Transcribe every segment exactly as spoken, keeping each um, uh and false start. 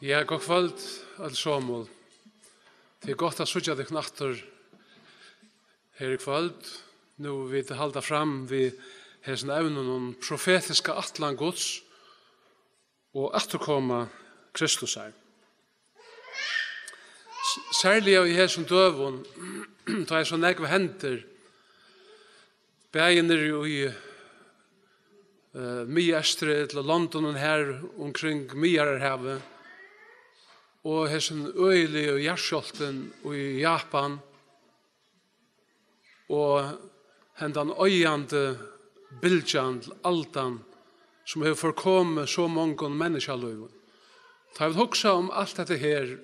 Ja, god kvöld, allsammen. Det er godt å søtja deg natter her i kvöld. Nå vil jeg halda fram ved hesen evnen om profetiska atlan Guds og afturkoma Kristusar. Særlig av i hesen døvun, da jeg så negve hender, begynner jo i mye æstre til London og her omkring Myrarhavet, og hesson øyli og jærsjolten i Japan, og hendan øyande bildjan til altan, som har forkommet så mange menneskjaløyven. Da jeg vil huksa om alt dette her,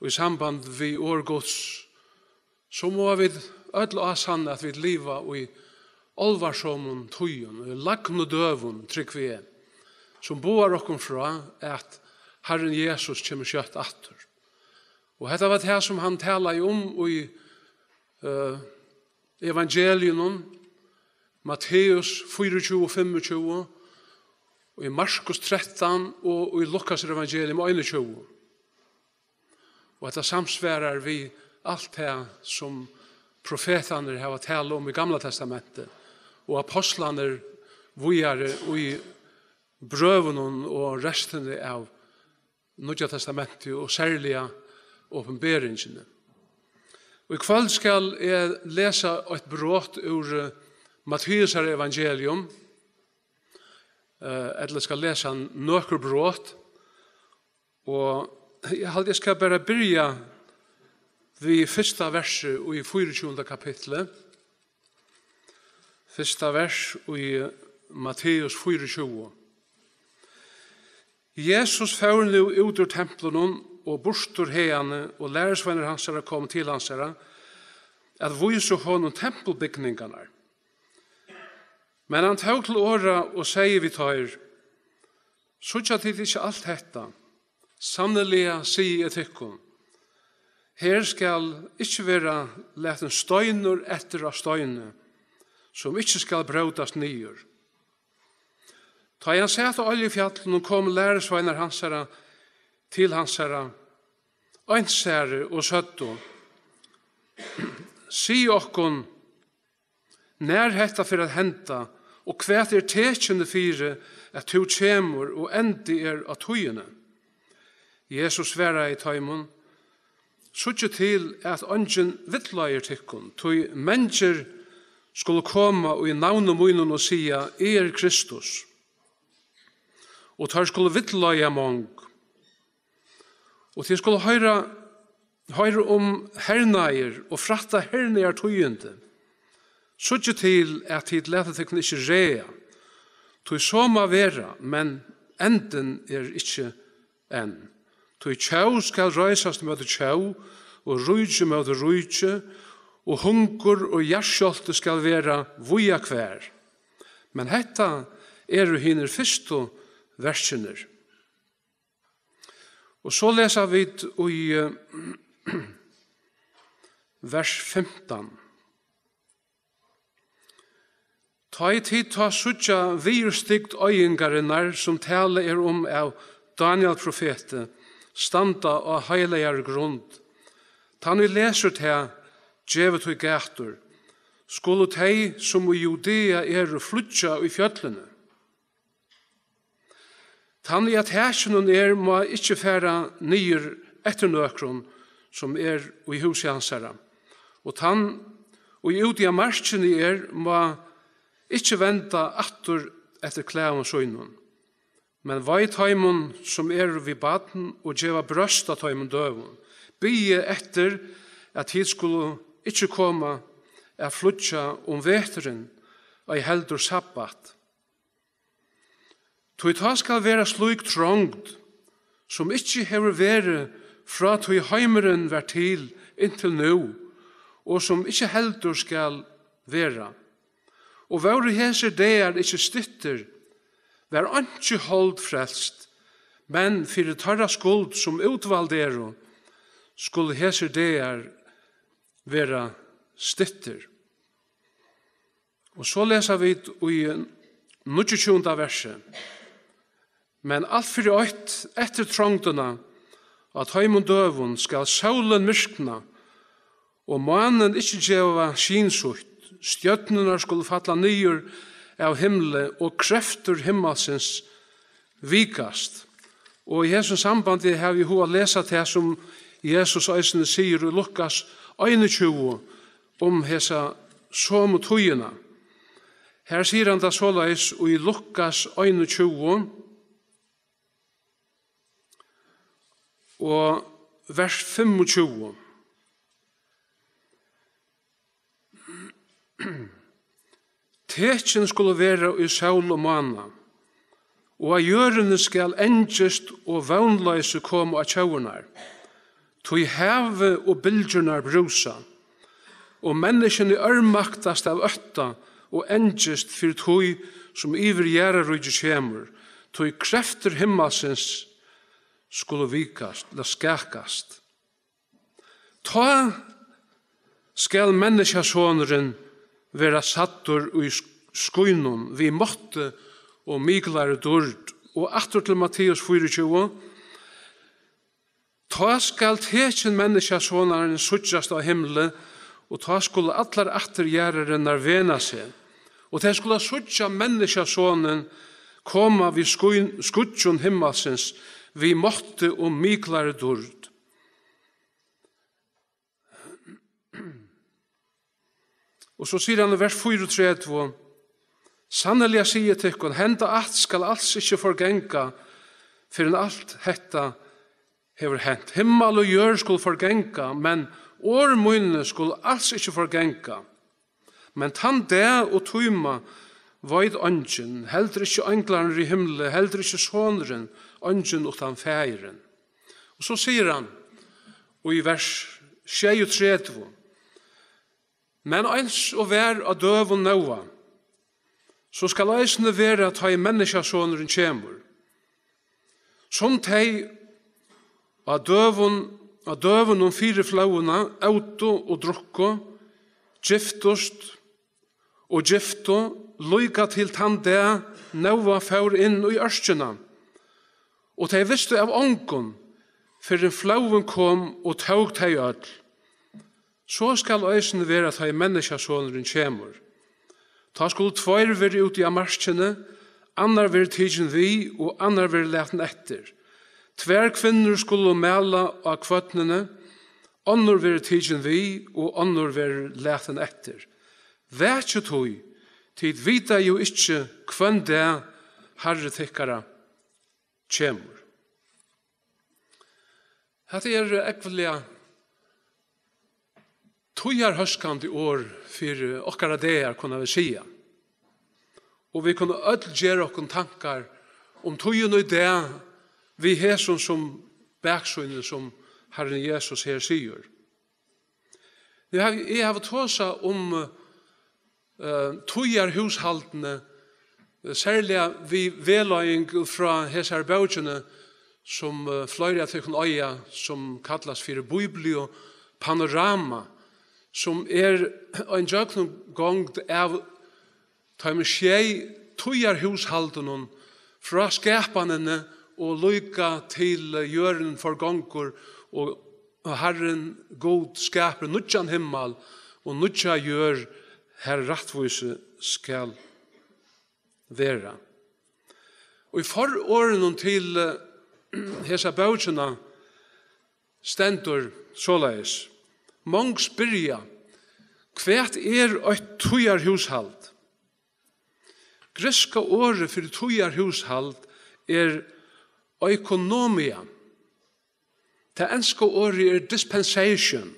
og i samband vi årgods, så må vi ødel og sanne at vi liva i olvarsomen tøyen, og i lagn og døven, trygg vi er, som boar okkom fra at Herren Jesus kommer kjøtt atter. Og dette var det som han taler om i uh, evangelien, Matteus tjuefire, tjuefem, og i Markus tretton, og i Lukas evangelium einogtjue. Og dette samsverar vi alt det som profetene har talt om i Gamla Testamentet, og apostlene våre i brøvene og resten av Nødja testamentet og særlige åpenberingene. Og i kveld skal jeg lese et brått ur Matteusar evangelium, eller skal lese nøkker brått, og jeg skal bare byrja vi første verset i tjuefire kapitlet, første vers i Matteus tjuefire. Jesus fær nu ut ur tempelen og bortur heiane og lærersvenner hans herre kom til hans herre at vise honom tempelbygningarna. Men han tåg til åra og sier vi tøyr, «Sutja tid ikkje alt hetta, sanneliga sier jeg tykkun, her skal ikkje vera leten støynur etter av støyne, som ikkje skal bråtast nyur.» Ta han sett av oljefjallen og kom læresveiner hans herre til hans herre, ønsere og søtto. Si okkon, nær hetta for at henta, og kvært er tekjende fire at to tjemur og endi er av tøyene. Jesus sværa i tøymon, sutje til at ønsken vittløyer tykkon, tøy mennesker skulle komme og i navn og munnen og sia, er Kristus. Og tar skulle vittløye mange. Og de skulle høre, høre om herneier og fratta herneier tøyende. Sutje til at de lette til kunne ikke rea. Tøy så må være, men enden er ikke enn. Tøy tjau skal røysast med tjau, og rujtje med rujtje, og hungur og jærsjolte skal være vuja kvær. Men hetta er jo hinner fyrst og versener. Og så leser vi i uh, vers femton. Ta i tid ta suttja virstikt øyengarinnar som tale er om av Daniel profete, standa av heilegar grund. Ta nu leser ta, djevet og gætur, skulle tei som i Judea er flutja i fjöllene. Tann i at hæsjonen er må ikkje færa nyer etter nøkron som er i huset hans herre. Og tann og i uti av marsjen i er må ikkje venta atter etter klæven søgnen. Men vai tøymon som er vid baden og djeva brøst av tøymon døven. Bygge etter at hit skulle ikkje komme er flutja om veteren og i heldur sabbat. Tøy ta skal vera sluik trångt, som ikkje hever vere fra tøy heimeren vær til inntil nu, og som ikkje heldur skal vera. Og våre heser deir ikkje stytter, vær antje hold frelst, men fyrir tarra skuld som utvaldero, skulle heser deir vera stytter. Og så leser vi i nittetjuende verset. Men alt fyrir øyt etter trångtuna at heimund døvun skal solen myrkna, og mannen ikkje djeva skinsutt, stjøtnene skulle falla nyer av himle, og kreftur himmelsins vikast. Og i hessum sambandi har vi hva lesa til som Jesus eisne sier i Lukas einogtjúgu om hessa somu tøyina. Her sier han det såleis, og i Lukas einogtjúgu, og vers fimmogtjúgu. Tekjen skulle være i saul og mana, og av jørene skal endjest og vannløse komme av tjaunar, tog heve og bildjurnar brusa, og menneskene ørmaktast av øtta, og endjest fyr tog som iver gjerarudje kjemur, tog krefter himmelsens skulle vikast, la skakast. Ta skal menneskjasonurin vera sattur ui skuinum, vi måtte og miklare dörd, og aftur til Matteus tjúgu fýra. Ta skal tekjen menneskjasonaren suttjast av himle, og ta skulle allar afturgjerrarinnar vena seg, og ta skulle suttja menneskjasonen koma vi skuttjon himmelsens, vi måtte og miklare dörd. Og så sier han i vers fýraogtretivu, sannelig jeg sier til henne, henda at skal alls ikke forgenga, for en alt hetta hever hent. Himmel og jør skulle forgenga, men årmunne skulle alls ikke forgenga. Men tann det og tøyma vaid ånden, heldur ikke englaren i himle, heldur ikke sonren, ånden utan feiren. Og så sier han, og i vers sjeyogtretivu, men eins og vær av døv og nøva, så skal eisne vera at hei menneskjasonurin kjemur. Som tei av døvun, av døvun om fire flauna, auto og drukko, giftust og gifto, loika til tandea, naua faur inn i ørskjena. Og tei visste av ongon, fyrir flaun kom og taug tei öll. Så skal eisne vera at hei menneskjasonurin kjemur. Ta skulle tveir veri ute i amaskene, annar veri tidsin vi, og annar veri leten etter. Tver kvinnur skulle mela av kvötnene, annor veri tidsin vi, og annor veri leten etter. Vætje tog, tid vita jo ikkje kvann det herretikkara kjemur. Hette er ekvelia tøyar høskandi år fyrir okkara degar, kunna vi sia. Og vi kunna öll gjer okkon tankar om tøyen og det vi hesson som baksøyne som Herren Jesus her sier. Jeg har tåsa om tøyar hushaldene, særlig vi veløying fra hessar bautjene som fløyre til kun øya som kallas fyrir biblio panorama, som er en jøknum gongt av tøyme sjei tøyar hushaldunnen fra skapanene og lykka til jøren for gongur og Herren god skaper nudjan himmel og nudja jør her rattvise skal vera. Og i foråren til hesa bautjena stendur såleis. Mange spyrja, hvert er eit tøyar hushald? Greska året fyrir tøyar hushald er økonomia. Det enska året er dispensation.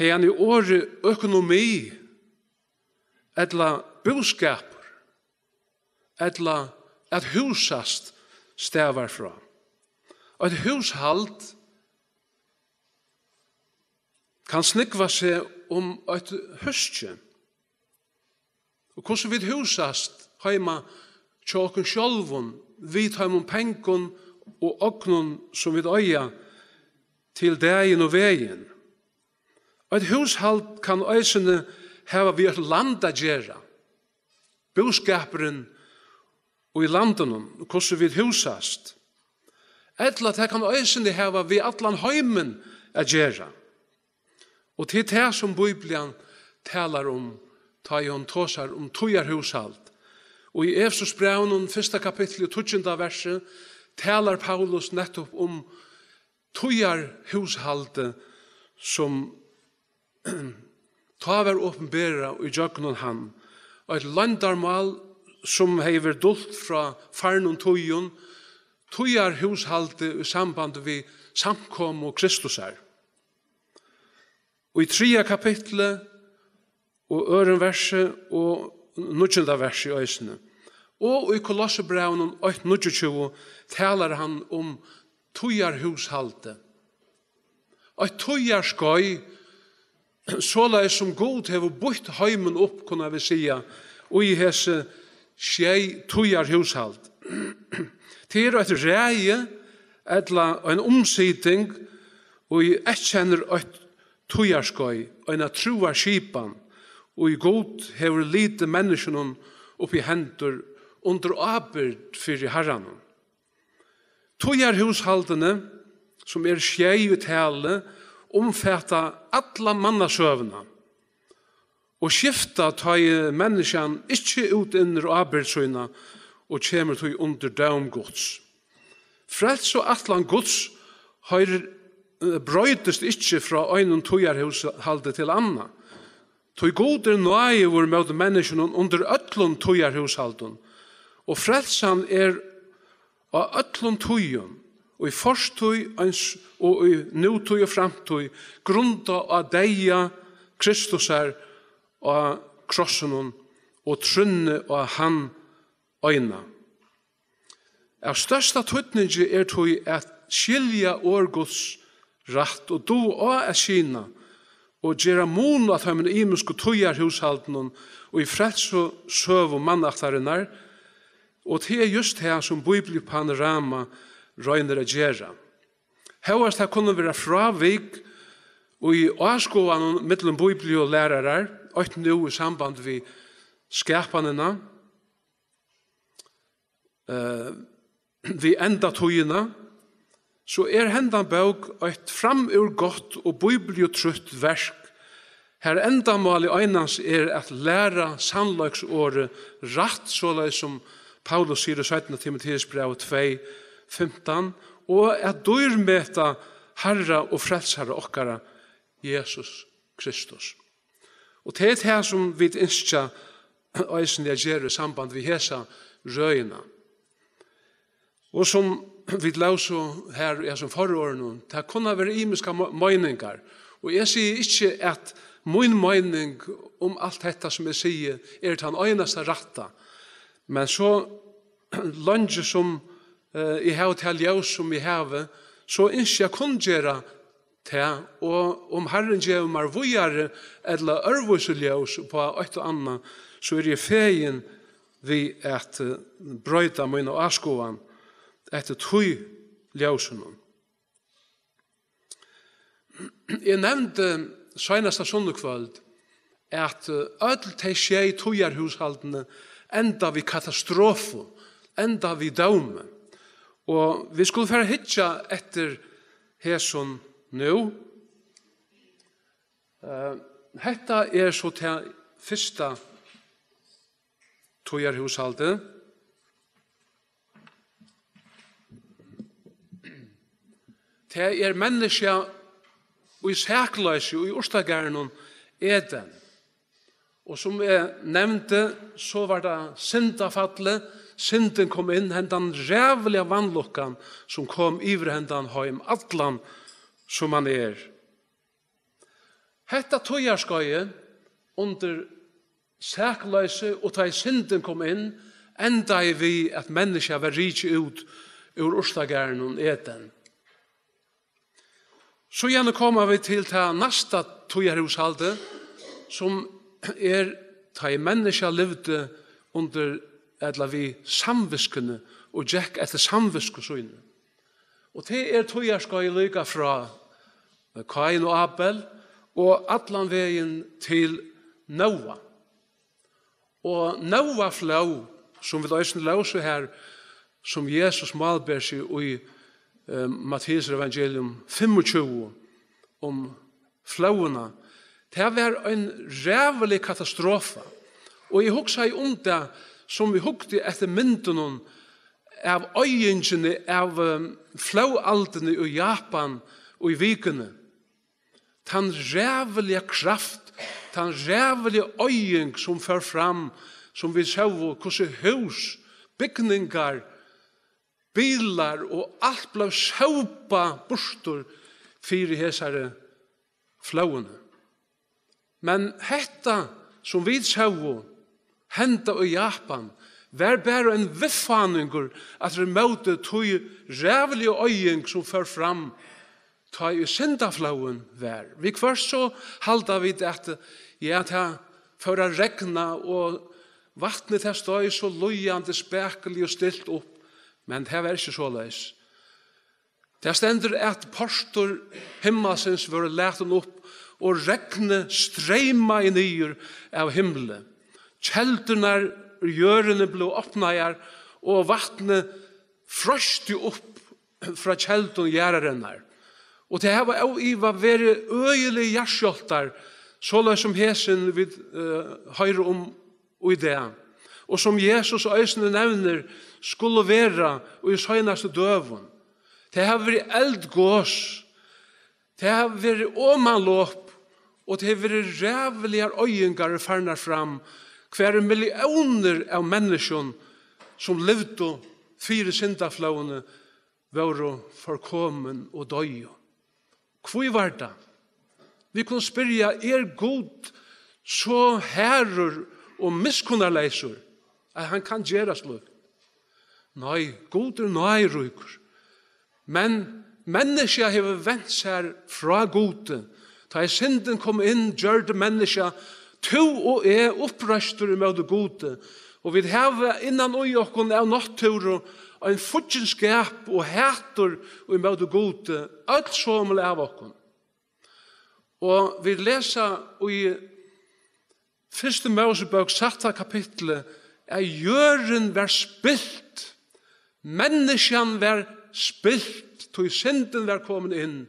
Heian i året økonomi, etla boskapur, etla at husast stavar fra. Et hushald kan snikva seg om eit høstje. Og hvordan vi husast heima tjåken sjolvun, vi heima om pengon og oknun som vi øya til degin og vegin. Eit hushald kan øysene heva vi eit land a gjera, boskaperen og i landunum, hvordan vi husast. eller det kan øyne heva vi atlan heimen er gjerra. Og til det som Bibelen talar om, ta i hon tåsar om tojarhushalt. Og i Efesus brevnum, fyrsta kapittel og tujunda verset, talar Paulus nettopp om tojarhushaltet som taver åpenbæra i jøgnun han. Og et landarmal som hever dult fra farnun tujun, tojarhushaltet i samband vi samkom og Kristusar. Og i tria kapitlet og øren verset og nutjunda verset i øysene. Og i Kolossebrevnen åtte tjueåtte talar han om tojarhushaltet. Og tojarskøy, såleis som god hever bort heimen opp, kunne vi sia, og i hese sjei tojarhushalt. Det er et reie, eller en omsiding, og i etkjenner et tojarskøy, en troa skipan, og i god hever lite menneskene oppi hendur under abyrd fyrir herran. Tojarhushaltene, som er sjei uttale, omfatta alla mannasövna och skifta ta i människan inte ut inner och arbetsöjna och kommer till under dom Guds. Frälst och atlan Guds har bröjtest inte från en tojarhushalt till annan. Tog god är nöje vår med människan under ötlund tojarhushalten och frälsan är av ötlund tojarhushalten. Og i forstøy og i nødtøy og fremtøy grunda av deia Kristusar og krossen og trunne og han øyna. Er størsta tøtningi er tøy at skilja årgods rætt og do av er kina og gjerra mun at heimen imensko tøyar hushalten og i freds og søv og mannaktarinnar og det er just her som bibelpanorama røyner er gjerra. Hevast her kunne være fravik og i avskoan mittlum bibli og lærarar, og nu i samband vi skapanina, uh, vi enda tøyina, så er hendan bøk et framur godt og bibli og trutt versk. Her enda mal i øynans er at læra sannlagsåret rætt, såleis som Paulus sier i syttende Timotheus brev to femton, og at dyrmeta Herra og frelsare okkara, Jesus Kristus. Og det er det som vi innskja eisen jeg gjør i samband vi hesa røyna. Og som vi lauser her i som forordnum, det kunne være imiska møyningar. Og jeg sier ikke at min møyning om alt dette som jeg sier er den øyneste ratta. Men så landet som i hau til ljøs som i hau, så innskja kun gjerra til, og om herren gjerra mer vujare, eller ørvuse ljøs på et og anna, så er jeg fegin vi at brøyta mine og avskoan etter tøy ljøsunum. Jeg nevnte søgnasta sundekvöld at ødel til skje i tojarhushaldene enda vi katastrofu, enda vi daume. Og vi skulle færa hitja etter hesson nu. Uh, hetta er så til fyrsta tojarhushalde. Det er menneska og i sæklaise og i orstagærnum Eden. Og som jeg nevnte, så var det syndafallet. Synden kom inn, hendan rævliga vannlokkan som kom iver hendan heim allan som han er. Hetta tojarskøye under sækløyse og da synden kom inn, enda er vi at menneska var rikje ut ur orstagæren og Eden. Så gjerne kommer vi til det nasta tojarhushalde som er da menneska levde under eller vi samviskene, og Jack etter samviskesøyne. Og det er tojarskøy lyga fra Kain og Abel, og allan vegin til Noa. Og Noa flå, som vi løsne løse her, som Jesus malber seg i Matteus evangelium tjuefem om flåuna. Det var en rævelig katastrofa. Og jeg hugsa i om det som vi hugti etter myndunum av øyingene, av flåaldene i Japan og i vikene. Den rævelige kraft, den rævelige øying som fører fram, som vi ser hvordan hus, bygningar, bilar og alt ble sjøpa borster fire hesare flåene. Men hetta som vi ser henta i Japan, var bare en viffaninger at vi møte tog rævelige øying som fører fram ta i syndaflauen vær. Vi først så halda vi at ja, ta for å regna og vattnet her støy så løyende, spekelig og stilt opp. Men det var ikke så løys. Det stender at postor himmelsens var leten opp og regne strema i nyer av himmelen. Kjeldene og gjørene ble oppnæger og vattnet frøste opp fra kjeldene og gjærene. Og det her var jo i var veri øyelig gjerskjoltar, såla som hesen vi uh, høyre om og i det. Og som Jesus og øsene nevner, skulle være og i søgnaste døven. Det her var eldgås, det her var åmanlåp, og det her var rævelige øyengar farnar fram, hver millioner av mennesken som levde fire syndaflåene var forkommen og døg. Hvor var det? Vi kunne spyrja, er god så herrer og miskunnarleiser at han kan gjøre slik? Nei, god er nøyryker. Men menneska hever vent seg fra gode. Da jeg synden kom inn, gjør det menneska to og er opprøster med det gode. Og vi hever innan og jokken av natturen og en fudgenskap og hæter og med det gode, alt som er av oss. Og vi leser i første Mosebok, satte kapitlet, at jøren var spilt, menneskene var spilt, tog synden var kommet inn,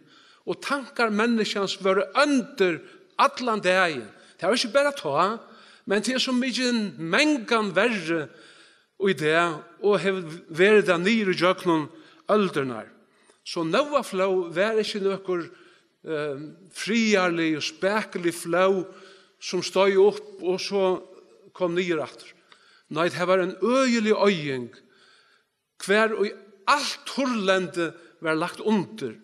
og tankar menneskene var under atlan dagen. Det var ikke bare ta, men det er så mye mengan verre, og i det, og hev vært der nere i jøknen ølderne. Så noe flå var ikke noen eh, friarlig og spekelig flå som stod opp, og så kom nere etter. Nei, det var en øyelig øying, hver og alt horlende var lagt under.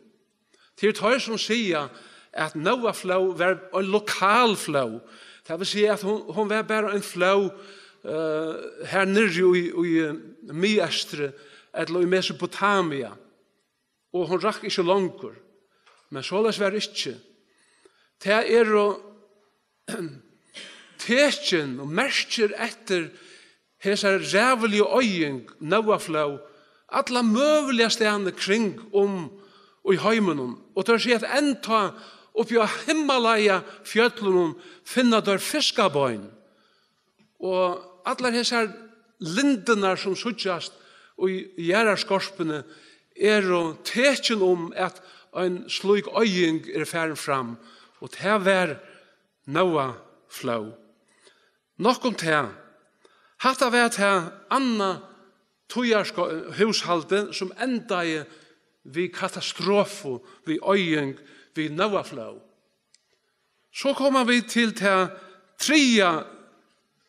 Til tøy som sier at noe flå var en lokal flå. Det vil si at hun, hun var bare en flå Uh, her nere i, i, i Myestre eller i Mesopotamia, og hon rakk ikke langer, men så løs var det ikke. Det er å tekjen og merker etter hese rævelige øying, noaflå, alle møvelige stedene kring om og i heimen, og det er seg at enda oppi av himmeleia fjøtlen finner der fiskabøyen, og allar hessar lindenar som suttjast og gjerrarskorpene er og tekjen om at en slug øying er færen fram, og det var noa flå. Nok om det. Hatta var det anna tøyarska hushalde som enda i vi katastrofe, vi øying, vi noa flå. Så kommer vi til det tria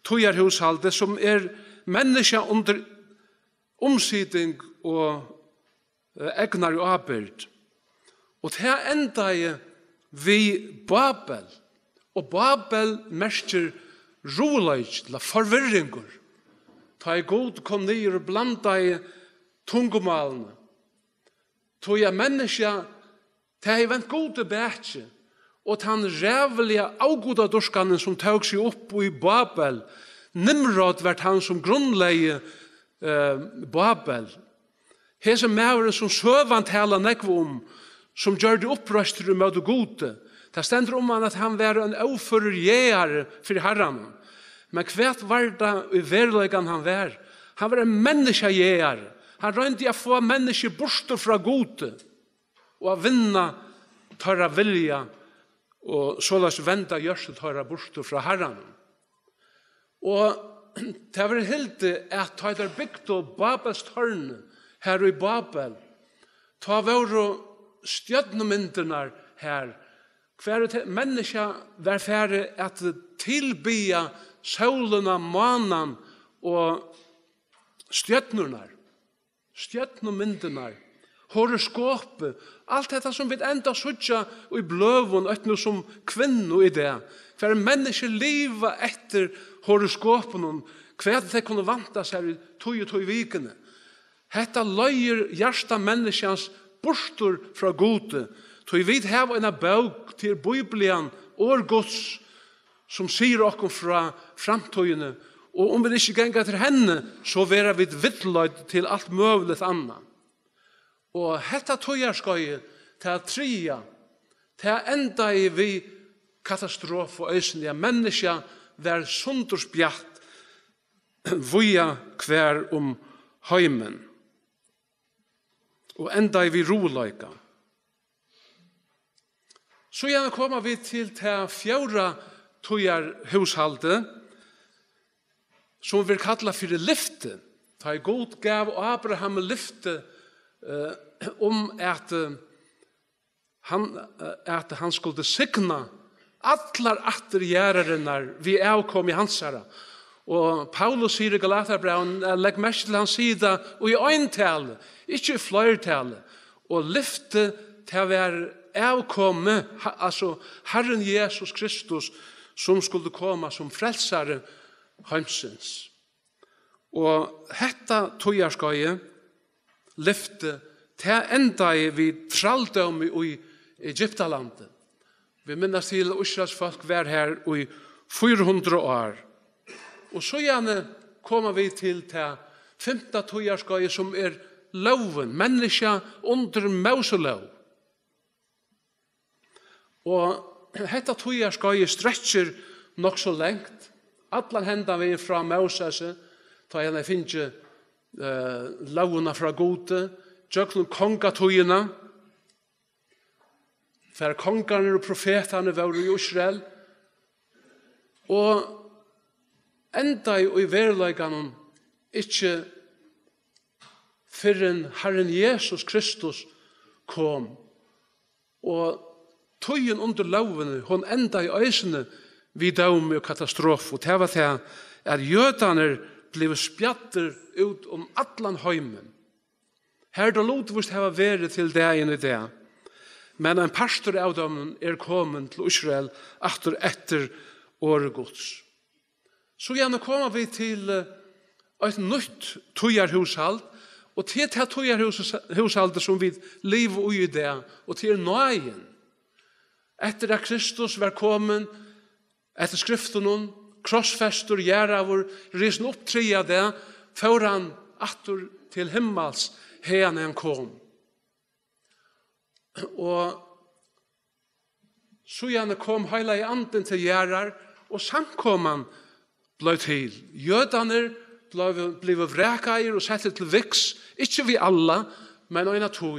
tøyarhushalde som er menneska under omsiding og egnar og avbyrd. Og det enda er vi Babel. Og Babel merker roleik, eller forvirringer. Da jeg god kom ned og blanda i tungumalene. Tøya menneska, det er vant gode bætje. Og den rævelige avgodadurskene som tøk seg opp i Babel, Nimrod var han som grunnleie eh, Babel. Hese mæveren som søvant hele nekvom, som gjør det opprøster med det gode. Det stender om han at han var en avfører jære for herren. Men hvert var det i verleggen han var. Han var en menneske jære. Han rønte å få mennesker borster fra gode, og å vinne tørre vilja, og såleis venda gjørset tørre borster fra herren. Og det var helt at det var bygd av Babels tørne, her i Babel, ta var og stjødnemyndene her, hver menneske var ferdig at tilbya solene, manen og stjødnerne, stjødnemyndene, horoskopet, alt dette som vi enda sutja i bløven, et noe som kvinner i det, hver menneske livet etter horoskopen, hver det kunne vanta seg i tog og tog vikene. Hetta løyer hjärsta menneskans borstor fra gode. Tøy vid heva en bøk til Biblian og Guds som sier okkom fra framtøyene. Og om vi ikke gengar til henne, så vera vi vittløyd til alt møvlet anna. Og hetta tøyerskøye til tria, til enda i vi katastrof og øysenlige menneska vær sundersbjatt vuja hver om heimen. Og enda i vi roløyga. Så gjerne kommer vi til til fjorda tøyerhushalde, som vi kallar fyrir lyfte. Ta i god gav Abraham lyfte uh, om at uh, han, uh, at han skulle signa allar attergjærerenar vi avkom i hans herra. Og Paulus sier i Galaterbraun, legg mest til hans sida, og i øyntale, ikke i fløyrtale, og lyfte til å være avkomme, altså Herren Jesus Kristus, som skulle komme som frelsare heimsins. Og hetta tøyarskøye, lyfte til enda vi traldøm i Egyptalandet. Vi minnes til Israels folk var her i fire hundre år. Og så gjerne kommer vi til til femte tøyerskøye som er loven, menneska under Moselov. Og hetta tøyerskøye stretcher nok så lengt. Allan henda vi fra Moses, ta gjerne finne uh, lovene fra gode, jøklen kongatøyene, for kongene og profetene var i Israel, og enda i verleikanen ikke fyrren Herren Jesus Kristus kom. Og tøyen under lovene, hon enda i øysene vid døme og katastrof. Og det var det at jødene ble spjatter ut om atlan heimen. Her da lotvist hava vært til dagen i det. Men en pastor av dem er kommet til Israel etter etter åregods. Så gjerne kommer vi til et nytt tøyerhushald, og til det tøyerhushaldet som vi lever i det, og til nøyen. Etter at Kristus var kommet, etter skriften, krossfester, gjerravur, risen opp tre av det, før han atter til himmels, her han kom. Og så gjerne kom heila i anden til gjerrar, og samkomman blei til. Jødaner blei vrekaier og sette til viks, ikke vi alla, men øyne tog.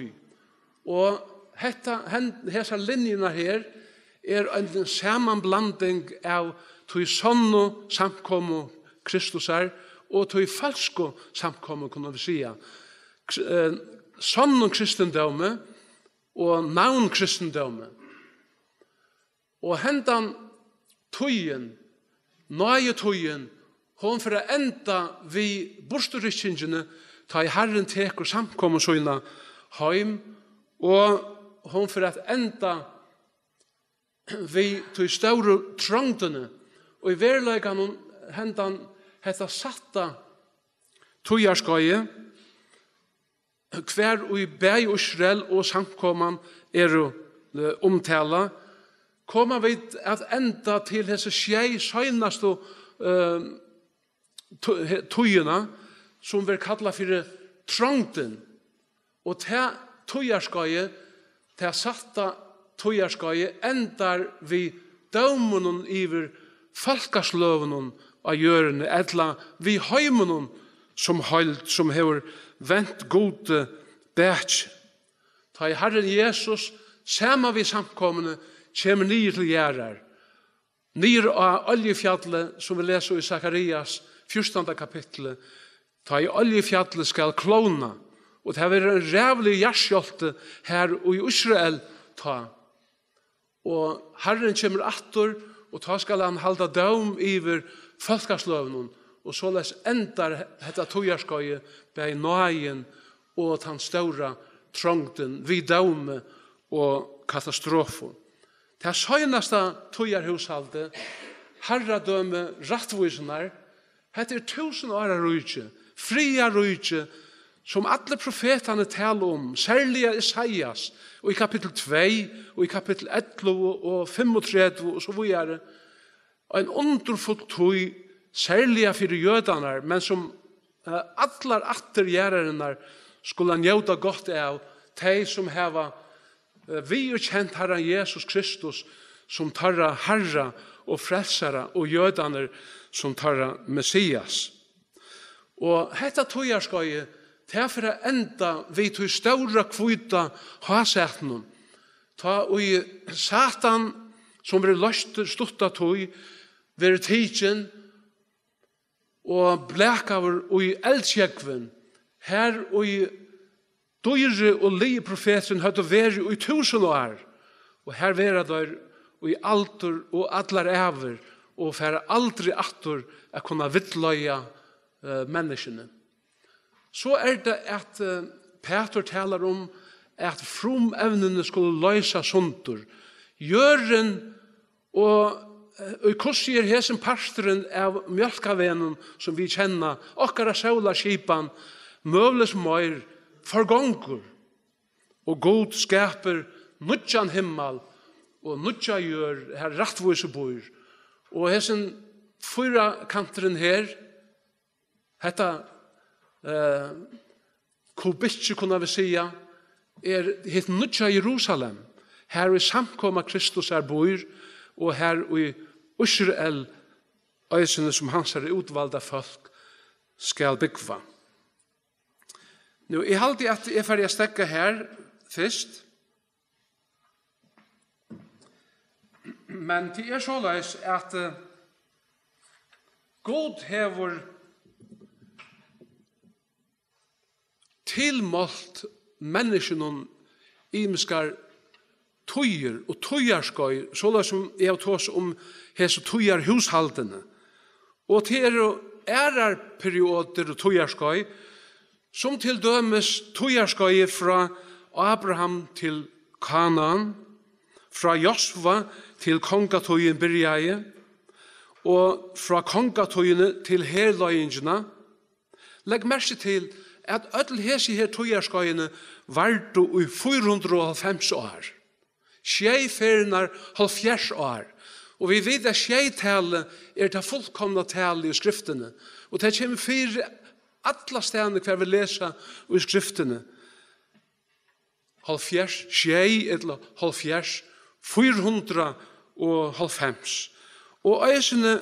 Og hessa linjene her er en samanblanding av tog sånne samkomme Kristusar og tog falske samkomme, kunne vi sige. Sånne kristendømme og navn kristendømme. Og hentan tøyen, nøyetøyen, hon for å enda vi borsterikingene, ta i Herren tek og samkommer sånne heim, og hon for å enda vi til større trangtene, og i verleikene hentan hetta satta tøyerskøye, hver og i bæg og Israel og samkommer er omtala, koma vi at enda til hese sjei søgnast og uh, tøyene som vi kallar fyrir trangten. Og te tøyerskøye, te satta tøyerskøye, endar vi dømunen iver falkasløvunen av jørene, etla vi heimunen som heilt, som hever vent gode bætje. Ta i Herren Jesus, sama vi samkommende, kjem nir til gjerrar. Nir av oljefjallet, som vi leser i Zacharias, fjortanda kapitlet, ta i oljefjallet skal klona, og det er en rævlig gjerskjolte her og i Israel ta. Og Herren kjemmer attor, og ta skal han halda døm iver folkasløvnen, og såles endar hetta tojarskøye bei nøyen og tan ståra trångten vid døme og katastrofen. Det søgnasta tojarhushalde, herradøme rattvisenar, hetta er tusen åra rujtje, fria rujtje, som alle profetene taler om, særlig Isaias, og i kapitel två, og i kapitel elva, og femogtredve, og så videre, en underfull tøy, særlig for jødene, men som uh, alle attergjærerne skulle njøte godt av, de som heva uh, vi og kjent Herren Jesus Kristus, som tarra herra og frelsere, og jødene som tarra Messias. Og hetta tøyarskøye, derfor er enda vi til større kvita hasetnum. Ta og Satan, som blir løst stutta tøy, blir tidsen og blekavur og i eldsjekven. Her og i døyre og li profeten høyde veri i tusen år. Og her vera der og i alter og allar æver og færa aldri atur at kunna vittløya uh, menneskene. Så er det at uh, Peter taler om at frumevnene skulle løysa sundur. Gjøren og uh, kursier hesen pastoren av mjölkavenen som vi kjenner, okkara saula kipan, møvles møyr, forgongur. Og god skaper nudjan himmel og nudja gjør her rattvise bor. Og hesen fyra kanteren her, hetta eh kubitsi kunna vi sia er hitt nutja Jerusalem. Her er samkoma Kristusar bor, og her i Israel øysene som hans er utvalda folk skal byggva. Nu, jeg haldi at jeg ferdig å stekka her først, men det er så løys at uh, god hever tilmålt menneskene imskar tøyer og tøyerskøy, sånn som jeg tås om hese tøyerhushaldene. Og til er ærerperioder og tøyerskøy, som til dømes tøyerskøy fra Abraham til Kanaan, fra Josva til kongatøyen Birjaie, og fra kongatøyene til herløyingene. Legg merke til at öll hesi her tøyarskøyene vardu i fyrahundraðoghálvfems år. Sjei ferinar hálvfjerðs år. Og vi vet at sjei-tale er det fullkomna tale i skriftene. Og det kommer fyrir alla stedene hver vi lesa i skriftene. Hálvfjerðs, sjei, eller hálvfjerðs, fyrahundraðoghálvfems. Og eisene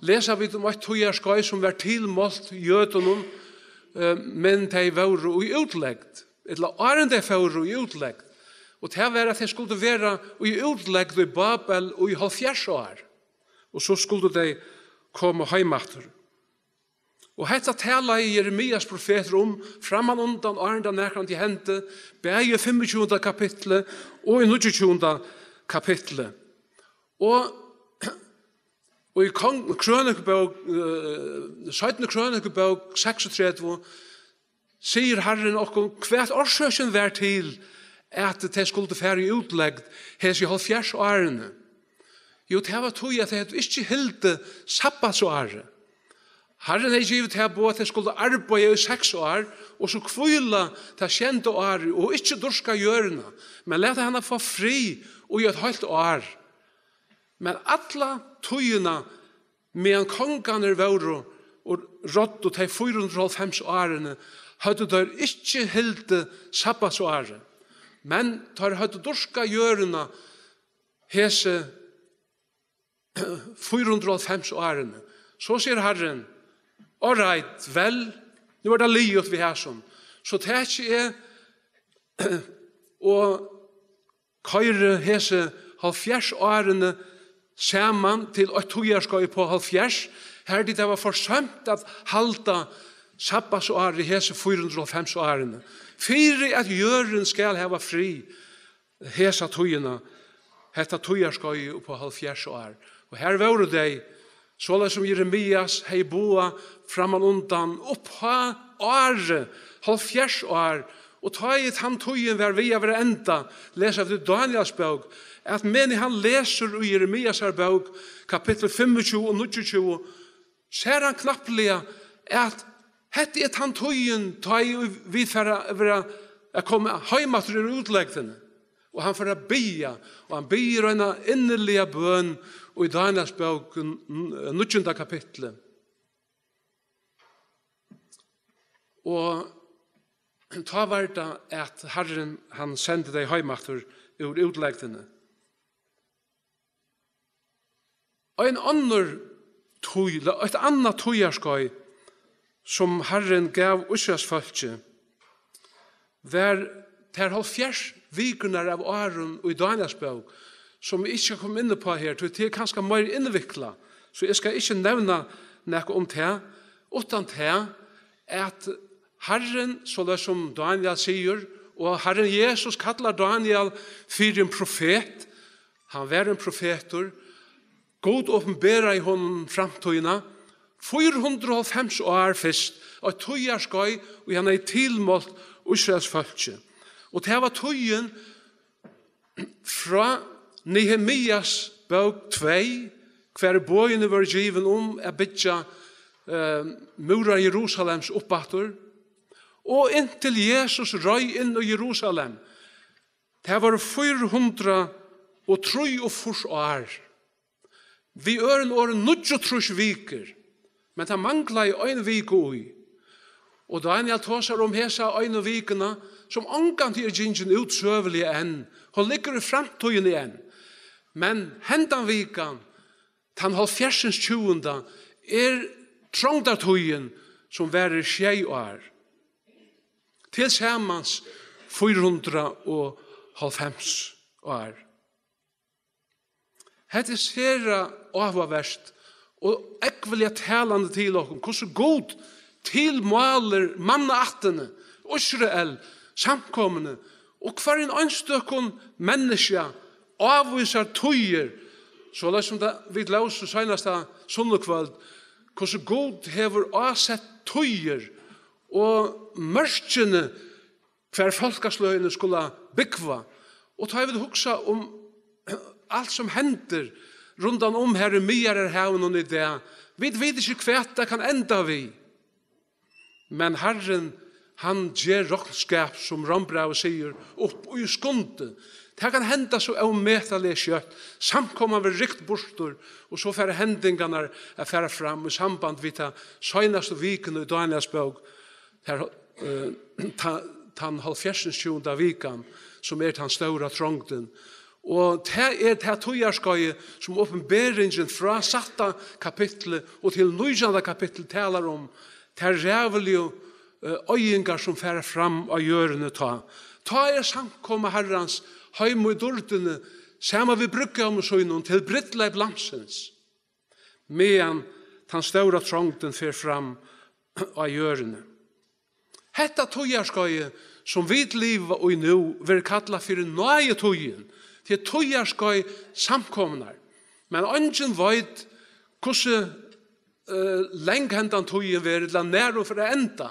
lesa vi om eit tøyarskøy som var tilmålt jødunum, men de var i utleggt, eller åren de var i utleggt, og det var at de skulle være i utleggt i Babel og i halvfjerds år, og så skulle de komme heimater. Og hetta tala i Jeremias profeter om, framan undan åren da nærkant i hente, bæg i femogtjúgunda kapitlet og i nítjúgunda kapitlet. Og Og i krønikebøk, syttende krønikebøk seksogtredve, sier Herren okkur hvert årsøkjen vær til at det skulle fære utleggt hese i halvfjerds årene. Jo, det var tog at det ikke hilde sabbatsåret. Herren er givet her på at det skulle arbeide i seks år, og så kvila det kjente året, og ikke durska hjørna, men lette henne få fri og i et halvt år. Men alla tøyina medan konganer våru og rått og teg fyrahundraðoghálvfems årene høyde der ikkje hilde sabbatsåret, men der høyde dorska gjørena hese fyrahundraðoghálvfems årene. Så sier Herren, all right, vel, Nu var det livet vi här som. Så det här är och kajre hese halvfjärs årene saman till ett tojarskaj på halvfjärs. Här det var försömt att halta sabbatsåret och året hese fyrahundrafemtio årene. Fyra att jörden skall hava fri hese tojarna. Hetta tojarskaj på halvfjärs år. Och här var det såla som Jeremias hei boa framan undan oppa åre halvfjärs år. Og ta i et han tøyen hver vi hver enda, leser av det Daniels bøk, at meni han leser i Jeremias bøk, kapittel tjuefem og tjuenio, ser han knapplega at hette et han tøyen ta i vi for å komme heimater i utlegtene. Og han for å bia, og han bier en innerlige bøn i Daniels bøk, nittonde kapittelet. Og ta var det at Herren han sendte deg heimater ur utlegtene. Og en annen tøy, et annet tøyerskøy som Herren gav Israelsfolket var til halvfjerds vikunar av Aron og i Danielsbøk som vi ikke kom inne på her, til det er kanskje mer innvikla, så jeg skal ikke nevne noe om det, utan det at Herren, så det som Daniel sier, og Herren Jesus kallar Daniel for en profet. Han var en profetor. God åpenbæra i honom framtøyna. fyrahundrafemtio år først, og tøyarskøy, og han er tilmålt Israels folket. Og det var tøyen fra Nehemias bok två, hver bøyene var given om å bytja eh, murar Jerusalems oppater, og inntil Jesus røy inn i Jerusalem. Det var fyrahundrafyrtiotre år. Vi øren åren nittonhundratre viker, men det mangla i en vik ui. Og Daniel tåsar om hesa en vikene, som angant er gingen utsøvelige enn, og ligger i framtøyene enn. Men hendan vikan, den halvfjerdsens tjuende, er trangdartøyen som værer tjei år. Tilsammans fyrahundrafemtio år. Hette er sera avverst og ekvelige talande til okkom, hvordan god tilmaler mannaatene, Israel, samkommende, og hver en ønstøkken menneske avviser tøyer, så det som det vi løs og seneste sunnekvald, hvordan god hever avsett tøyer, og mørkene hver folkesløyene skulle byggva. Og da har vi huksa om alt som hender rundan om her i mye her og i det. Vi vet ikke hva det kan enda vi. Men Herren, han gjør råkskap, som Rambrau sier, opp og i skundet. Det kan henda så avmetelig kjøtt. Samkommer vi rikt borster, og så færre hendingene er færre fram i samband vid det søgneste vikene i Daniels bøk. Her tan halvfjerdsens tjuende vikan, som er tan ståra trångten. Og det er det tøyarskøyet som åpenberingen fra satta kapitlet og til nujanda kapitlet taler om, det er rævelige øyengar som færer fram av hjørene ta. Ta er samkommet Herrens, heim og i dordene, sama vi brukar om søgnen til brittleip lamsens, medan tan ståra trångten fer fram av hjørene. Hetta tøyarskøye som vi liva og nu vil kalla fyrir nøye tøyen, til tøyarskøy samkomnar. Men ungen veit hvordan uh, lenghendan tøyen vil la nær og for å enda,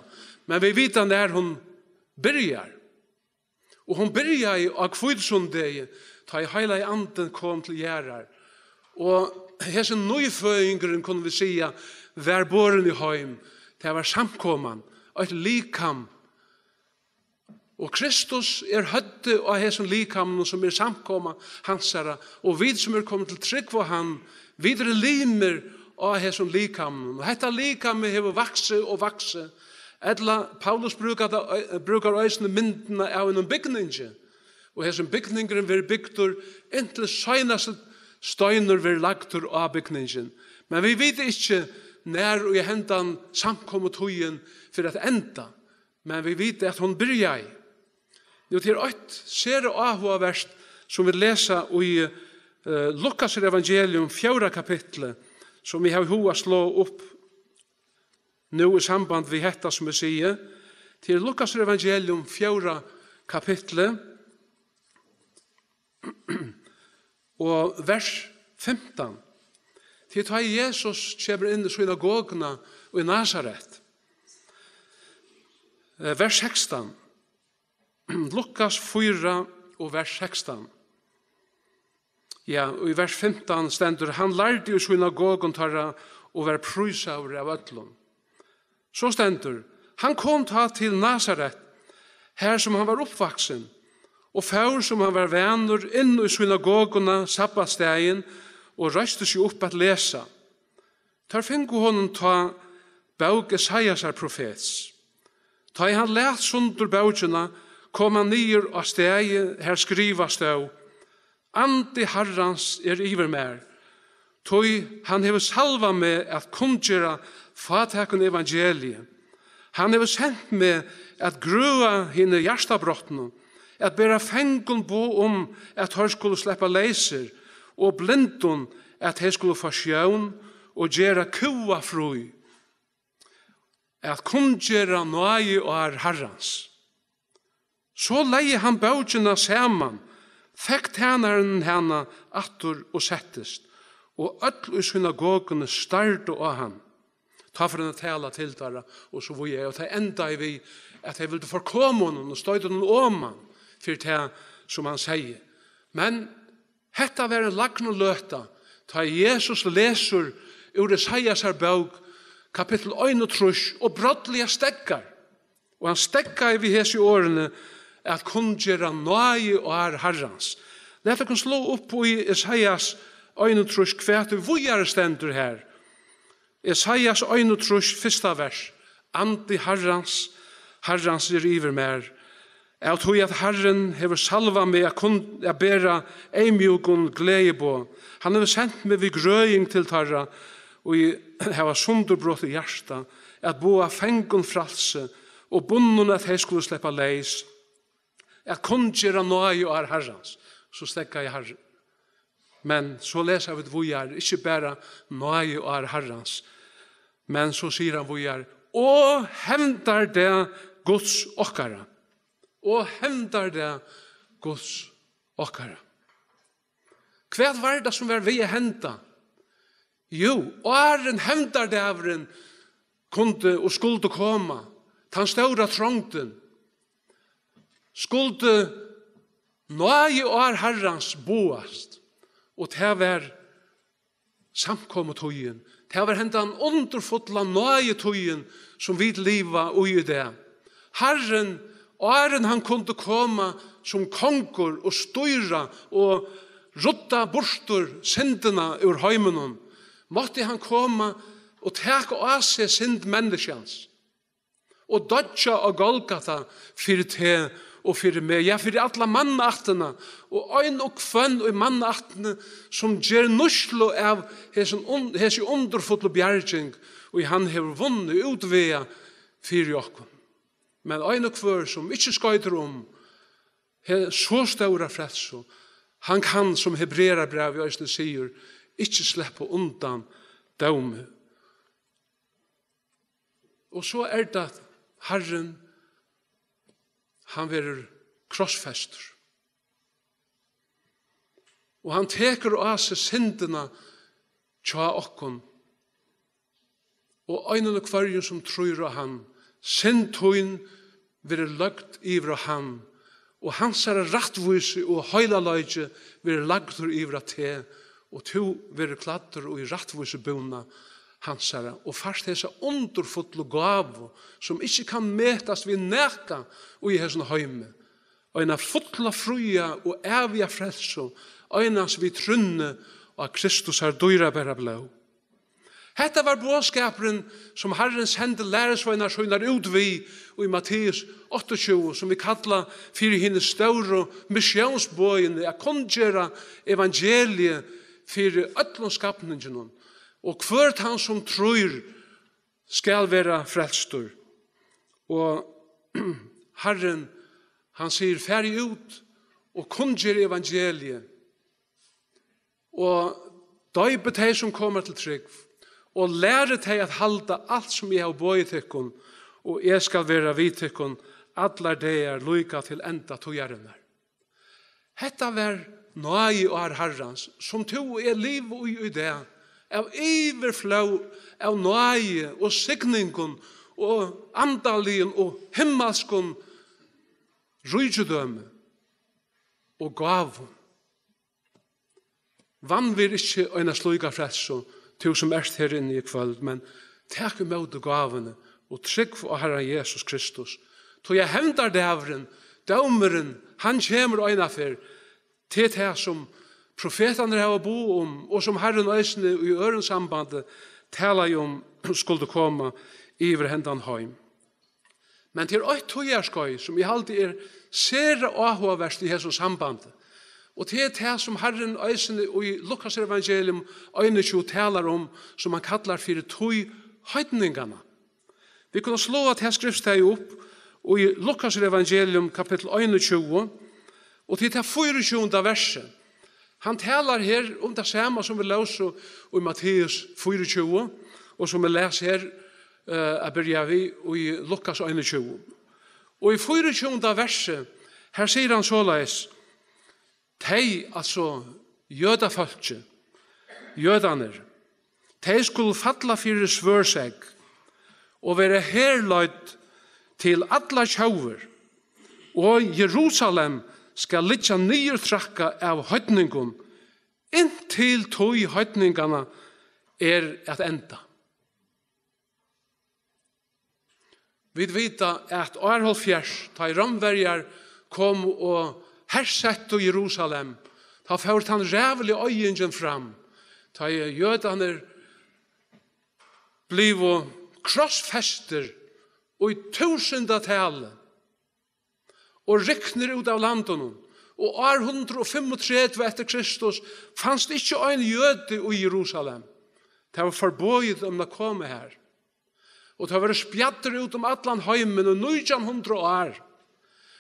men vi vita nær hun byrjar. Og hun byrjar i akvidsundeie, ta i heila i anden kom til gjerrar. Og hese nøyføyngren, kunne vi sia, vær boren i heim, det var samkomman, et likam. Og Kristus er høtte av hesen likamene som er samkomma hans herre, og vi som er kommet til trygg for han, videre limer av hesen likamene. Og dette likamet hever vakse og vakse. Etla, Paulus brukar, brukar øysene myndene av en bygninge, og hesen bygningeren vil bygtur inntil søgneste støyner vil lagtur av bygningen. Men vi vet ikke när och i händan samkommit hojen för att ända. Men vi vet att hon börjar i. Det är till ett ser och avhåverst som vi läser i Lukas evangelium fjärde kapitlet som vi har hur att slå upp nu i samband vi hettar som vi säger till Lukas evangelium fjärde kapitlet och vers femton. Til ta Jesus kommer inn i synagogene og i Nazaret. Vers sexton. Lukas fyra og vers sexton. Ja, og i vers femton stendur, han lærte i synagogen tarra og var prysaur av öllum. Så stendur, han kom ta til Nazaret, her som han var oppvaksen, og fær som han var venner inn i synagogene sabbatstegen, og røyste seg opp at lesa. Tar fingu honom ta baug Esaiasar profets. Ta i han let sundur baugina, kom han nyer av stegi, her skriva stå. Andi Harrans er iver mer. Tøy han hefur salva med at kundgjera fatakun evangelie. Han hefur sendt med at grua hinne hjertabrottene, at bera fengun bo om at hør skulle sleppa leiser, og blindun at hei skulle få sjøvn og gjera kua frui, at kun gjera nøye og er Herrans. Så leie han baugina saman, fekt hennaren henne attur og settest, og öll i synagogene startu av han. Ta for henne tala til dara, og så var jeg, og det enda i vi, at jeg ville forkomme honom, og støyde honom om han, for det som han sier. Men hetta var en lagn og løta, ta Jesus leser ur Esaiasar bøg, kapittel einogtrýss, og brottliga stekkar. Og han stekkar vi hese i årene, at kundgjera nøye og er Herrans. Dette kan slå opp i Esaias einogtrýss, hvert vi er stendur her. Esaias einogtrýss, fyrsta vers. Andi Herrans, Herrans er iver mer. Jeg tror at Herren hever salva meg a bera eimjukun glede på. Han hever sendt meg vid grøying til tarra, og jeg hever sunderbrott i hjersta, at boa fengun fralse, og bunnen at jeg skulle sleppa leis, at kundgjera nøy og er Herrans. Så stekka jeg Herren. Men så leser vi hvor jeg er, ikke bæra nøy og er Herrans, men så sier han hvor jeg er, og hevndar det Guds okkara. Og hevndar det Guds okkara. Hva var det som var vi å henda? Jo, åren hevndar det avren kunde og skulle komme. Den ståra trångten. Skulle nøye år Herrans boast. Og det var samkommet høyen. Det var hendan underfotla nøye høyen som vi liva ui det. Herren Åren han kunde komma som konger og styra og rutta bortur syndena ur heimenon. Måtte han komma og teka av seg synd menneskjans. Og dodja og Golgata fyrir te og fyrir meg. Ja, fyrir alla mannaartene og ein og kvønn og mannaartene som gjer nuslo av hesi underfotlo bjergjeng og han hever vunne utvea fyrir okkom. Men ein og kvör som ikkje skøyter om så stora frelso, han kan som hebreerbrevet i Øysene sier, ikkje sleppa undan døme. Og så er det at Herren, han verer krossfester. Og han teker av seg syndena tja okkon. Og ein og kvörjen som trur av han, Sintun vir lagt yvir han, og hans er rattvusi og høylaløyge vir lagt yvir te, og to vir klatter og i rattvusi buna hans er, og fast hese underfotlo gavu, som ikkje kan metas vi neka og i hesen høyme, og eina fotla fruja og evia frelso, einas vi trunne og Kristus er dyra bæra blau. Hetta var bådskaperen som Herren sendte læresveinar søgnar ut vi og i Matteus åttogtjúgu som vi kallar fyrir henne større misjonsbøyene at kongjera evangeliet fyrir öllum skapninginum og hvert han som trur skal være frelstur. Og Herren, han sier, ferdig ut og kunngjør evangeliet. Og døype de som kommer til trygg, og lære de at halda alt som jeg har bøy i tykken, og jeg skal være vid tykken, alle de er lykke til enda to gjerne. Hetta var nøye og er Herrens, som to er liv og i det, av iverflå, av nøye og signingen, og andalien og himmelskon rydgjødømme og gavun. Vann vil ikke øyne sluga frelse til som erst her inne i kvöld, men takk imot gavene og trygg for Herren Jesus Kristus. Til jeg hevndar dævren, dævmeren, han kommer øyne for til det som profetene har bo om, og som Herren øyne i ørensambandet taler om skulle komme iver hendan heim. Men til øyne tog jeg skøy, som i alltid er sere avhåverst i hessens sambandet, og det er det som Herren øyne og i Lukas evangelium øyne tjo taler om, som han kallar for tøy høydningene. Vi kunne slå at her skriftsteg opp, og i Lukas evangelium kapitel tjueåtta, og til det er tjugofyra verset. Han taler her om det samme som vi løser i Matteus tjugofyra, og som vi leser her, jeg begynner vi i Lukas tjueåtta. Og i tjugofyra verset, her sier han såleis, Tei, altså jødafolket, jødaner, tei skulle falla fyrir svørsegg og være herløyt til alla tjauver, og Jerusalem skal litja nyer trakka av høytningun, inntil tog høytningana er at enda. Vi vita at Arholf Fjers, ta i Romverjar, kom og hersett og Jerusalem, ta ført han rævelig øyingen fram, ta jødaner bliv og krossfester og i tusenda tale, og rykner ut av landen, og åttahundrafemogtrettio etter Kristus fanns det ikke en jøde i Jerusalem. Det var forbøyd om å komme her, og det var spjatter ut om atlan heimen og nittonhundra år.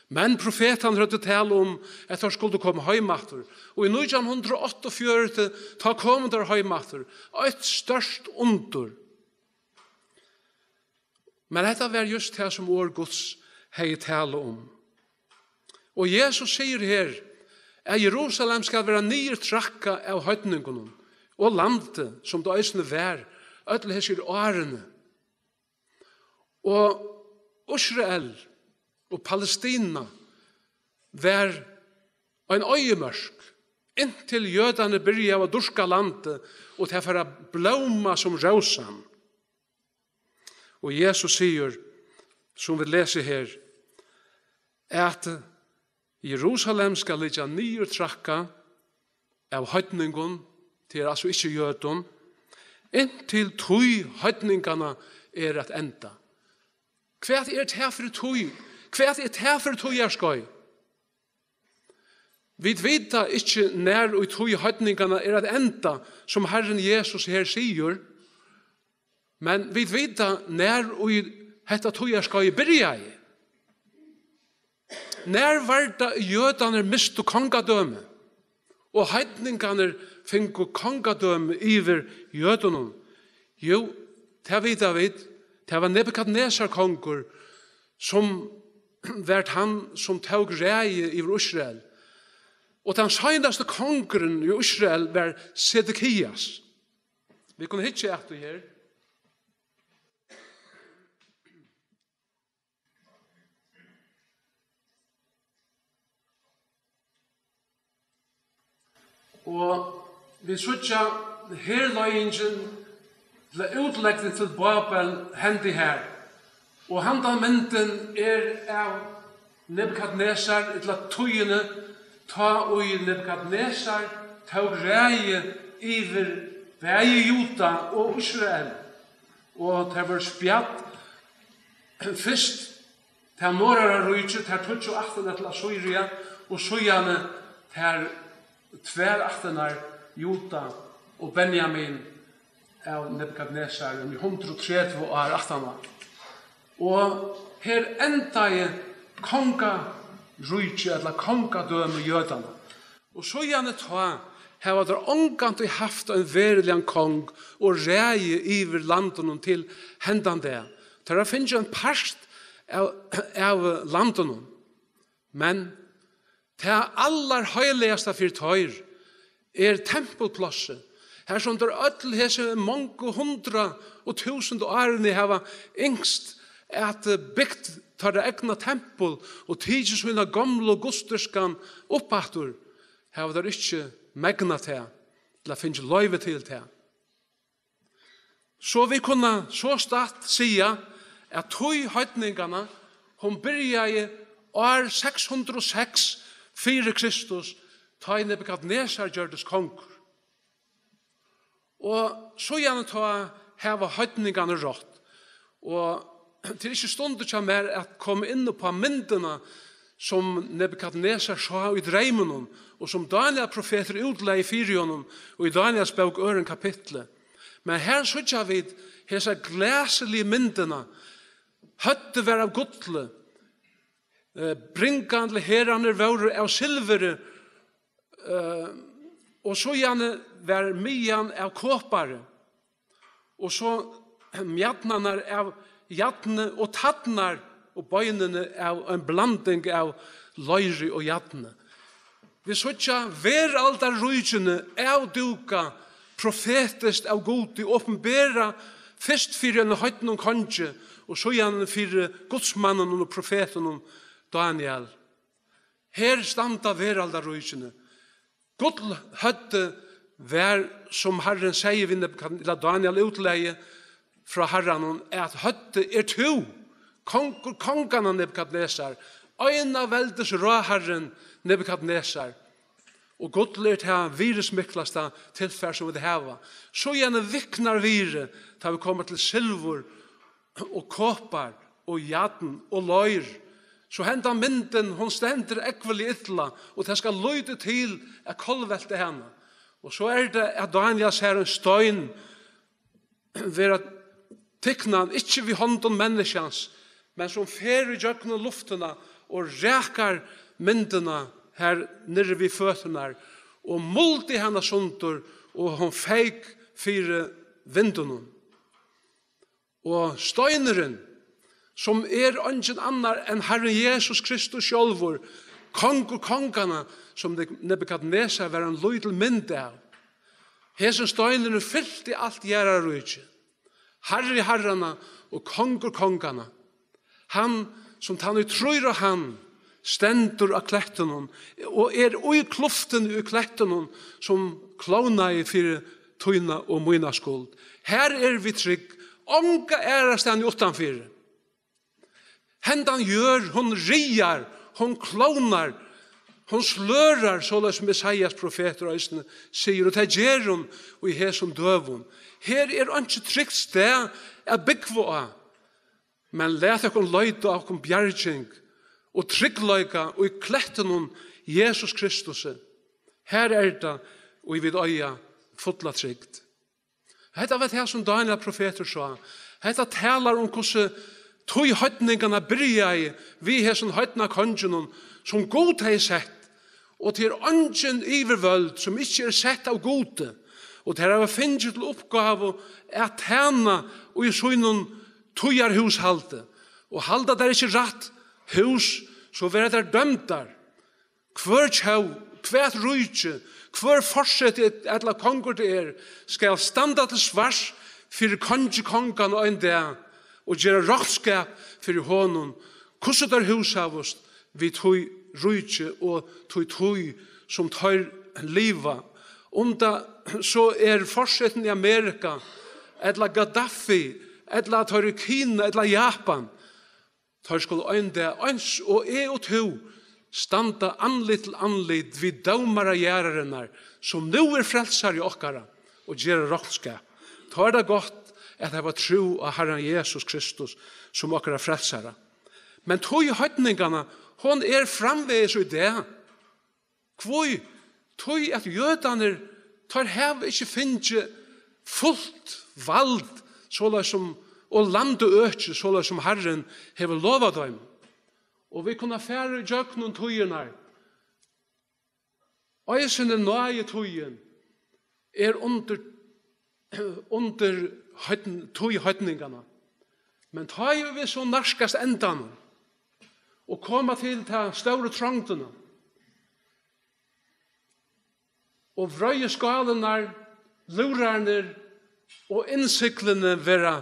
Men profeten hadde tale om at han skulle komme heimater. Og i nittonhundraåttioåtta ta kom der heimater. Et størst under. Men dette var just det som år Guds hei tale om. Og Jesus sier her at Jerusalem skal være nyer trakka av høytningene og landet som det øyne vær, ødelig sier årene. Og Israel og Palestina var en øyemørk, inntil jødene byrja av å durska landet, og til for å blåma som rausan. Og Jesus sier, som vi leser her, at Jerusalem skal ligga nyer trakka av høytningon, til altså ikke jødon, inntil tøy høytningarna er at enda. Hva er det her for tøy? Hva er det her for togjerskøy? Vi vet ikke nær og togjehøytningene er at enda, som Herren Jesus her sier, men vi vet nær og hette togjerskøy byrja i. Nær var det jødene miste kongadøme, og høytningene finge kongadøme iver jødene. Jo, det vet vi, det var Nebukadnesar konger, som vært han som tog reie i Israel. Og den senaste kongren i Israel var Sedekias. Vi kunne hitje etter her. Og vi sutja herløyingen ble utleggen til Babel hendi her. Og handamenten er av Nebukadnesar, etla tøyene, ta og i Nebukadnesar, ta og reie iver vei Juda og Israel. Og det var spjatt først, det er norra rujtje, det er tjueåtta etla Syria, og Syjane, det er tver åtta Juda og Benjamin, av Nebukadnesar om hundre og tretti år achtana. Og her enda i konga rujtje, eller konga døme jødana. Og så gjerne ta, her var det omgant vi haft en verilig kong, og reie iver landen til hendan det. Der finnes jo en parst av, av landen. Men det aller høyligste fyrtøyr er tempelplasset. Her som der ødel hese mange hundra og tusen årene hava yngst at bygd tar det egna tempel og tidser sina gamle gusterskan oppattur. Her var det ikke megna til, eller finnes løyve til til. Så vi kunne så stadt sia at tog høytningarna hon byrja i år seks hundre og seks fyre Kristus ta i Nebukadnesar gjørdes kongur. Og så gjerne ta heva høytningene rått. Og til ikke stundet kjem mer at komme inn på myndene som Nebukadnesar sa i dreimen og som Daniel profeter utleie i fyrjonen og i Daniels bøk øren kapitlet. Men her sutja vid hesa glæselige myndene høtte vær av gudle bringandle heraner våre av silvere og og så gjerne var myan av kåpare, og så mjadnanar av jadne og tattnar, og bøynene av en blanding av løyre og jadne. Vi søtja hver aldar rujtjene av duka profetist av god i åpenbæra først fyrir en høyten og konje, og så gjerne fyrir godsmannen og profeten om Daniel. Her standa hver aldar rujtjene. Gud høtte vær som Herren sier vi la Daniel utleie fra Herren at høtte er to kongur kongan av Nebukadnesar øyna veldes rå Herren Nebukadnesar og Gud lert her viresmiklasta tilfær som vi heva så gjerne viknar vire da vi kommer til silver og kåpar og jaden og løyr. Så henda mynden, hon stender ekvelig ytla, og det skal løyde til at kolvelte henne. Og så er det at Daniel ser en støyn ved at tikknan, ikke vi hånden menneskjans, men som fer i jøkken og luftene, og rækar myndene her nere vid føttene, og multi henne sundur, og hon feik fire vindene. Og støyneren, som er ingen annar enn Herren Jesus Kristus sjálfur, kong og kongana, som Nebukadnesar var en lydel mynd av. Hesen støynene fyllt i alt gjerar og ikke. Herre i herrana og kong og kongana. Han, som tann i trøyra han, stendur av klettenon, og er ui kluften i klettenon, som klona i fyrir tøyna og møyna skuld. Her er vi trygg, omga ærast han i utanfyrir. Hendan gjør, hon riar, hon klonar, hon slørar, såleis Messias profeter og sier, og det gjør hon, og i her som døvun. Her er ikke trygt sted at byggva av, men let dere løyde av dere bjergjeng, og tryggløyga, og i kletten hon, Jesus Kristus. Her er det, og i vid øya, fotla trygt. Hetta vet her som Daniel profeter sa, hetta talar om hvordan tog høytningarna byrja i, vi hesson høytna kongenon, som god hei sett, og til ongen ivervöld, som ikkje er sett av gode, og til hava finnst til oppgave at hana og i søgnon togjar hushalte, og halda der ikkje ratt hus, så vera der dømdar, hver tjau, hver rujtje, hver forsett etla kongur det er, skal standa til svars, fyrir kongekongan og en dag, og gjøre rådskap for hånden, hvordan der hus av oss vi tog rydtje og tog tog som tar livet. Om det så er forsetten i Amerika, eller Gaddafi, eller tar i Kina, eller Japan, tar skulle øynde, øns og e og to, standa anlitt til anlitt vid dømere gjærerne, som nå er frelser i okkara, og gjøre rådskap. Tar det godt, at det var tro av Herren Jesus Kristus som akkurat frelsere. Men tog høytningarna, hon er framveis i det. Kvoi, tog at jødaner tar hev ikke finne fullt vald såla som og land og øke såla som Herren hever lova dem. Og vi kunne fære jøkken og tøyene her. Øyesene nøye tøyen er under, under tøyhøytningene. Men tøyer vi så narskast endene og kommer til til større trangtene. Og vrøye skalene, lurerne og innsiklene være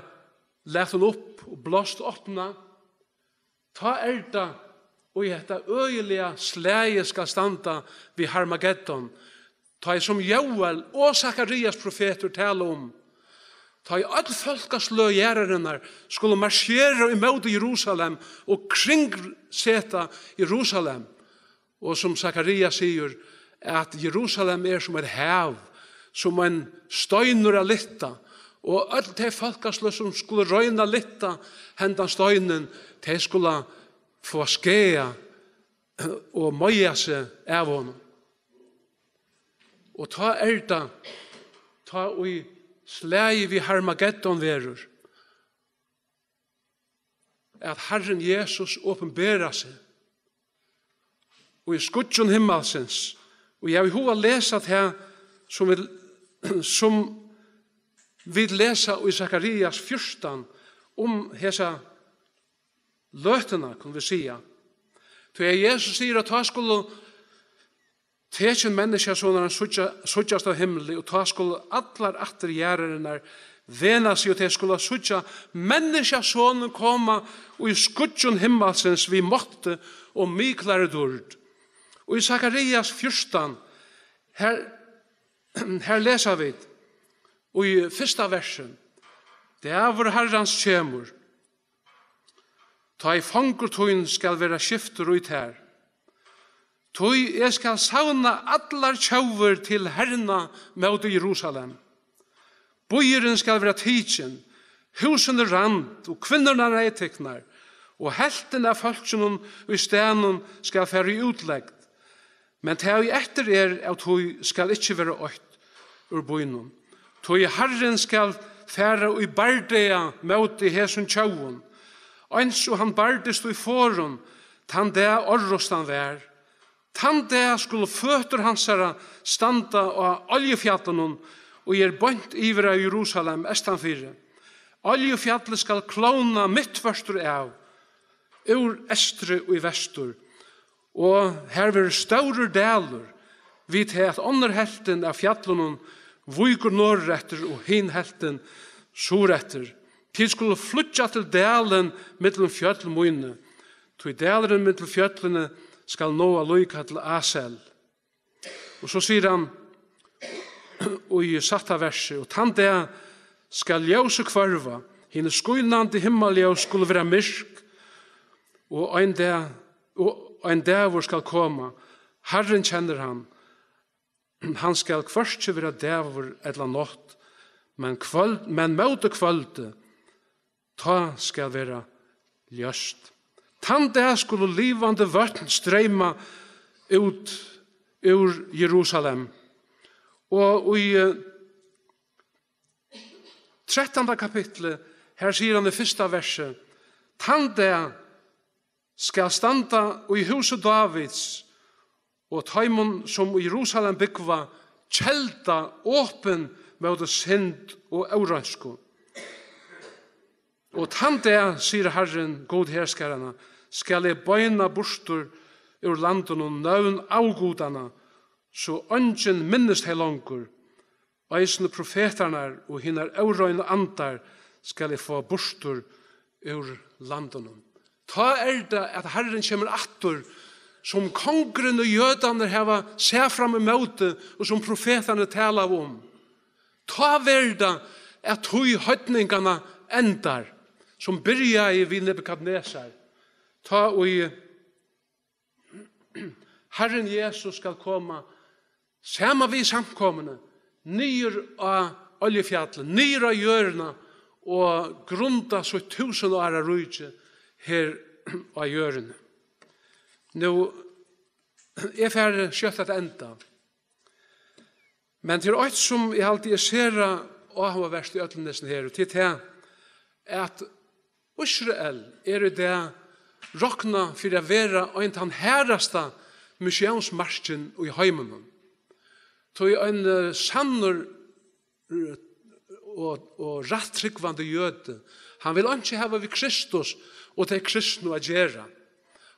lett opp og blåst åpne. Ta erta og i dette øyelige slæget skal standa vid Harmageddon. Ta i som Joel og Zacharias profeter taler om. Ta i all folkasløgjerene skulle marsjere imot Jerusalem og kringseta Jerusalem. Og som Zacharias sier, at Jerusalem er som et hev, som en støyner av litta. Og alt de folkasløg som skulle røyna litta hendan støynen, de skulle få skea og møya seg av honom. Og ta erda, ta ui slæg vi Harmageddon verur, at Herren Jesus åpenbæra seg, og i skudjon himmelsens, og jeg vil hova lesa det her, som vi, som vi lesa i Zacharias fjortan, om hesa løtene, kan vi sige. Så Jesus sier at ta skulle tekjen menneskjasonurin suttjast av himmelig, og ta skulle allar atter gjerrene vena seg, og ta skulle suttja menneskjasonurin koma og i skudjon himmelsens vi måtte og myklare dord. Og i Zacharias fjortan, her, her leser vi, og i fyrsta versen, det er vår Herrans kjemur, ta i fangurtøyen skal være skifter ut her. Tøy jeg skal savna allar tjauver til herrna mot Jerusalem. Bøyeren skal være tidsen, husene rand og kvinnerna reiteknar, og helten av folkene og stenen skal fære utleggt. Men tøy etter er at tøy skal ikke være åkt ur bøyene. Tøy herren skal fære i bardea mot i hesen tjauven, eins og han bardist i foran, tann det orrostan vær. Tann det skulle føtter hans herre standa av oljefjallanon, og er bønt iver av Jerusalem, estanfire. Oljefjallet skal klona midtvørstur av, ur estre og i vestur, og her vil større deler, vidt at ånderhelten av fjallanon, vuigur norretter og hinhelten surretter. Tid skulle flutja til delen mittlum fjöllmune. Til delen mittlum fjöllene skal nå a loika til Asel. Og så sier han, og i satta verset, og tann det skal ljøse kvarva, henne skuinande himmeljøs skulle være myrk, og ein det, og ein det hvor skal koma. Herren kjenner han. Han skal kvarstje være dævor etla nått, men, men møte kvölde, ta skal vera ljøst. Tann der skulle livande vørn streyma ut ur Jerusalem. Og i trettanda kapitlet, her sier han det fyrsta verset, tann der skal standa i huset Davids, og taimon som i Jerusalem byggva, kjelda åpen med det synd og auransko. Og tann det, sier Herren, god herskarana, skal jeg bøyna bostur ur landen og nøvn avgodana, så ønsken minnest hei langur. Eisne profetarnar og hinnar aurøyne andar skal jeg få bostur ur landen. Ta er det at Herren kommer attur, som kongren og jødaner heva seg fram i møte, og som profetarne talar om. Ta er det at hui høytningana endar, som byrja i vi Nebukadnesar. Ta og i Herren Jesus skal koma sama vi samkomne nyr av oljefjallet, nyr av jørna og grunda så tusen åra rujtje her av jørna. Nå er ferdig skjøtt at enda. Men til alt som jeg alltid ser og hva verst i øtlen nesten her, og til til at Israel er det råkna for å være en av den herreste misjonsmarsjen i heimen. Så en sanner og, og rettryggvande jøde, han vil ikke hava vi Kristus og til kristne å gjøre.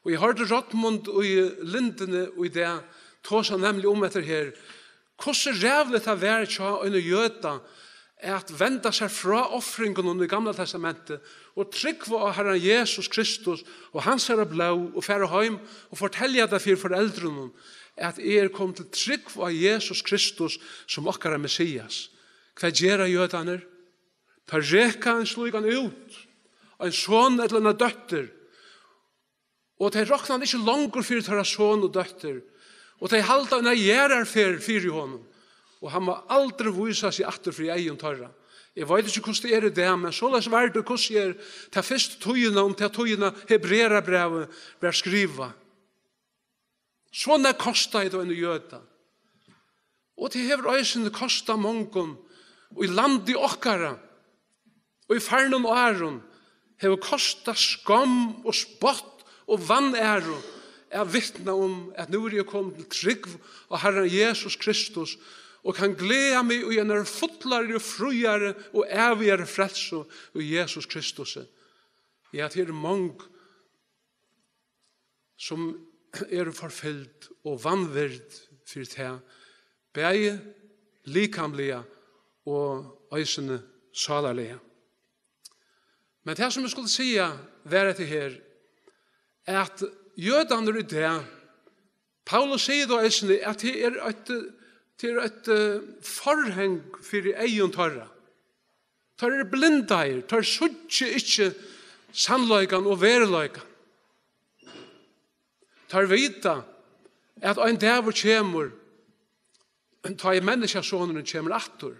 Og jeg hørte Rottmund og i lindene og i det, tog seg nemlig om etter her, hvordan rævlig det var ikke å ha en jøde at venda seg fra offringen under gamla testamentet og tryggva av Herren Jesus Kristus og hans herre blau og fære heim og fortelja det for foreldrene at er kom til tryggva av Jesus Kristus som okkar er Messias. Hva gjør jødene? Ta reka en slik han ut, en son eller en døtter, og de råkna han ikke langer for tørre son og døtter, og de halda han gjerrar for fyr i hånden, og han må aldri vise seg atter for jeg og tørre. Jeg vet ikke hvordan det er det, men så løs var det hvordan jeg er til første tøyene om til tøyene hebreere brevet ble skriva. Sånne kostet det en jøde. Og det hever øyne kostet mongon, og i land i okkara, og i fernen og æron, hever kostet skam og spott og vannæron, er vittna om at nu er jeg kommet til trygg av Herren Jesus Kristus, og kan glede meg og gjerne fotlare og frujare og evigere frelse og Jesus Kristus. Jeg er mange som er forfyllt og vannverd for det her, beie, likamlige og øysene salerlige. Men det som jeg skulle si var etter her, er at jødene er det. Paulus sier da øysene at det er et, det er et forheng for egen tørre. Det er blindeier, det er suttje ikke sannløygan og verløygan. Det er vita at en dag kommer, ta i menneskjasonurin kommer attur.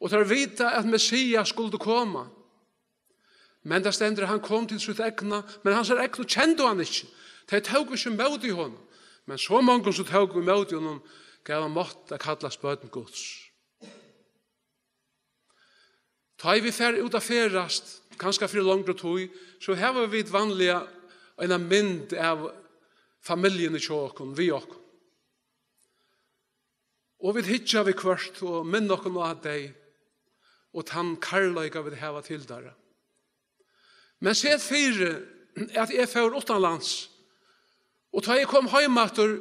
Og tar vita at Messias skulle komme. Men det stender han kom til sitt egna, men hans egna kjente han ikke. Det tog ikke møt i honom. Men så mange som tog møt i honom gav han mått å kalla spøten Guds. Tar vi fer ut av ferast, kanskje for langere tog, så har vi et vanlige en mynd av familien i kjåken, vi åkken. Og vi hittar vi kvart og minn noen av deg og tann karlaga vi hava til dere. Men set fire at jeg får utanlands og da jeg kom heimater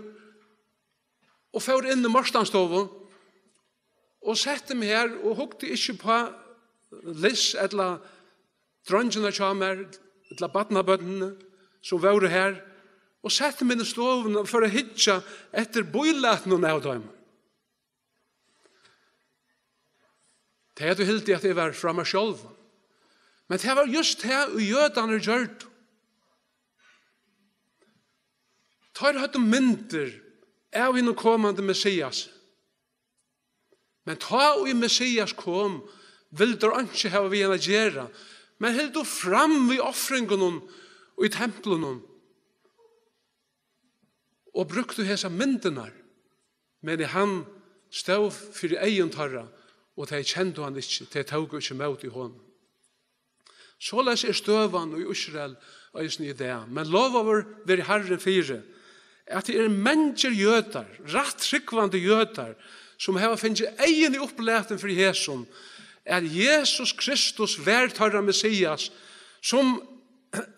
og får inn i morstanstoven og sette meg her og hukte ikke på Liss eller drøngene kommer eller badnabøttene som var her og sette meg i stoven for å hitja etter boilaten og nødheimen. Det er du hildi at jeg var fra meg sjolv. Men det var just det og jødene gjørt. Tar høyde mynter av innom kommande Messias. Men ta og i Messias kom, vil der ikke hava vi enn å gjøre. Men hildi du fram i offringen og i tempelen og brukte hese myntene. Men i han stod for egen tarra og de kjente han ikke, de tog ikke møt i hånden. Så les er støvan og i Israel øysen i det, men lov over ved Herren fire, at det er mennesker jøder, rettryggvande jøder, som har finnet egen i oppleten for Jesus, at Jesus Kristus værtarra Messias, som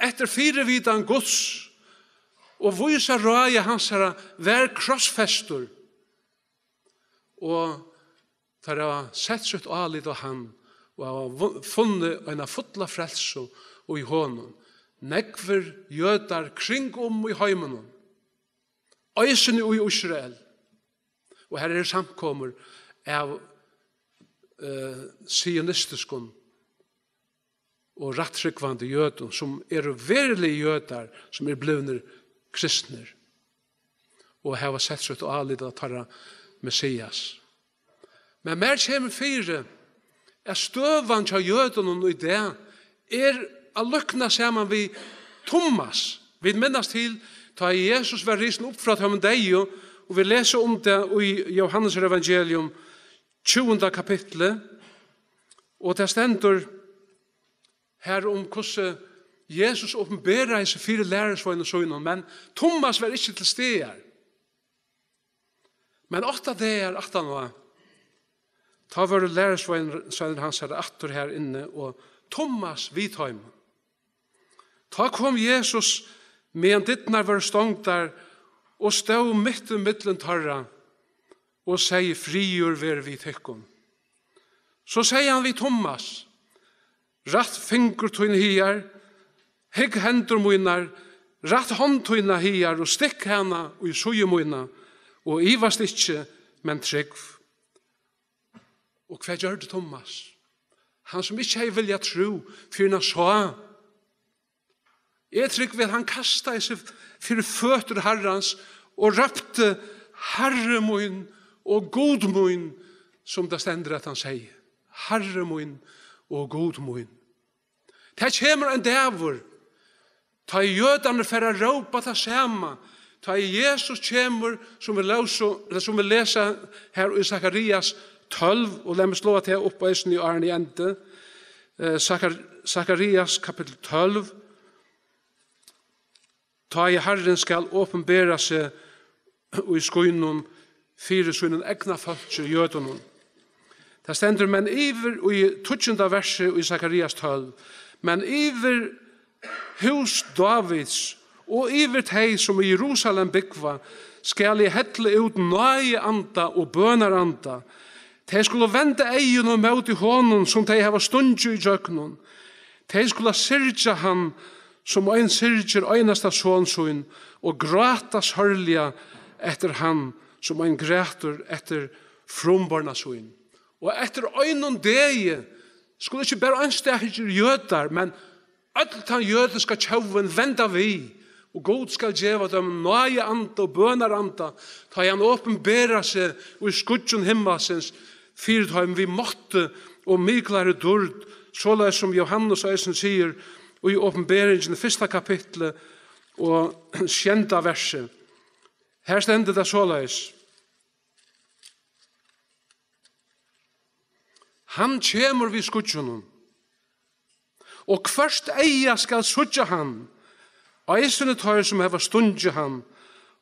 etter firevidan Guds, og viser røye hans herre, vær krossfester, og for å ha sett sitt alit av han, og ha funnet en fotla frelse og i hånden. Nekver jødar kring om i heimen, øysene i Israel. Og her er det samkommer av uh, sionistiskon og rettryggvande jødar, som er verlige jødar, som er blivner kristner, og har sett sitt alit av tarra Messias. Men mer kommer fire, er støvan til jødene og i det, er å lukne sammen vi Thomas. Vi minnes til, da Jesus var risen opp fra dem deg, og vi leser om det i Johannes evangelium tjuende kapitlet, og det stender her om hvordan Jesus åpenberer seg fire lærersvøyne og søgnen, men Thomas var ikke til steder. Men åtta det er, åtta nå, ta våre lærersvøyne hans her, åtter her inne, og Thomas vidtøym. Ta kom Jesus med en dittnar våre stånd der, og stå mitt i middelen tarra, og sier, frigjør vær vi tykkum. Så sier han vi Thomas, rett finger tøyne hier, hegg hendur munar, rett hånd tøyne hier, og stikk henne, og i suje munar, og ivast ikkje, men trygg. Og hva gjør det Thomas? Han som ikkje hei vilja tro, for han sa, jeg trygg vil han kasta i seg fyrir føtter Herrans, og røpte Herre mun, og god mun, som det stender at han sier. Herre mun, og god mun. Det kommer en dæver, ta i jødene for å råpa det samme, ta i Jesus kommer, som vi leser her i Zacharias tolv, og la meg slå til oppe i snu Arne Jente, Zacharias kapitel tolv, ta i Herren skal åpenbæra seg og i skoinum fire sønnen egna falsk i jødunum. Det stender, men iver, og i tutsjunda verset og i Zacharias tolv, men iver hus Davids og iver teg som i Jerusalem byggva skal i hetle ut nøye anda og bønar anda. De skulle vende egen og møte hånden som de hava stundju i jøknun. De skulle syrja han som ein syrger einasta sonsun, og gratas hørliga etter han, som ein grætur etter frumbarnasun. Og etter einon degi, skulle ikkje berre anstakir jødar, men alt han jøder skal tjauven venda vi, og god skal djeva dem nøye anda og bønar anda, ta han åpenbera seg, og i skudjon himmasens, fyrtøym vi måtte, og miklare durd, såleis som Johannes Eisen sier, og i åpenberingen, første kapitlet og kjenta verset. Her stender det såleis. Han kommer vid skudjonen, og hverst eia skal sudja han, eisene tøy som heva stundja han,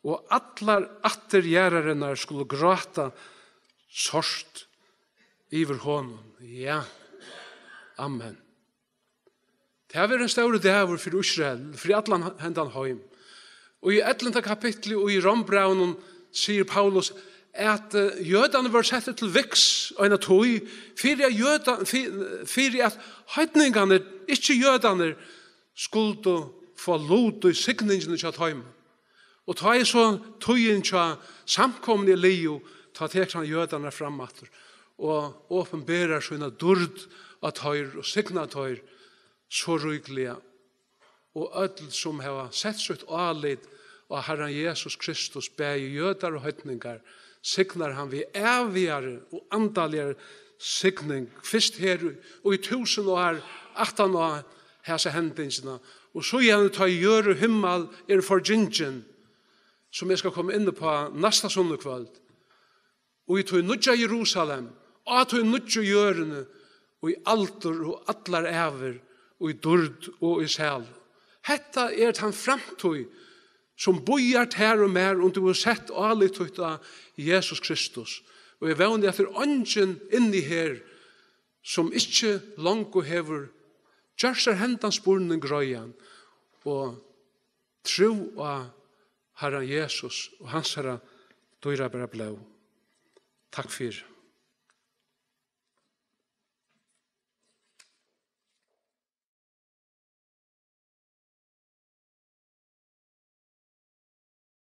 og atlar attergjærarene skulle gråta sorst iver hånden. Ja, amen. Det har vært en større dæver for Israel, for i atlan hendan høym. Og i ellevte kapitlet og i Rombraunen sier Paulus at jødene var sett til viks og en av tog, for at høytningene, ikke jødene, skulle få lot og signingene til høym. Og ta i så togjen til samkomne i Leo, ta tekna jødene frematter, og åpenbærer sånne dord av tøyr og signatøyr, så ryglega og öll som heva sett sutt alit og Herren Jesus Kristus bæg jødar og høytningar signar han vi evigare og andaligare signing fyrst her og i tusen år attan år hese hendingsina og så gjerne ta i gjøre himmel er for djingen som jeg skal komme inne på nasta sunnekvöld og i tog nudja Jerusalem og i tog nudja gjørene og i alder og allar ever og i dörd og i sæl. Hetta er tan framtøy som bojart her og mer og du har sett alit ut av Jesus Kristus. Og jeg vannig at det er ånden inni her som ikke langt og hever gjørser hendans bornen grøyen og tro av Herren Jesus og hans herre døyra bæra blau. Takk fyrir.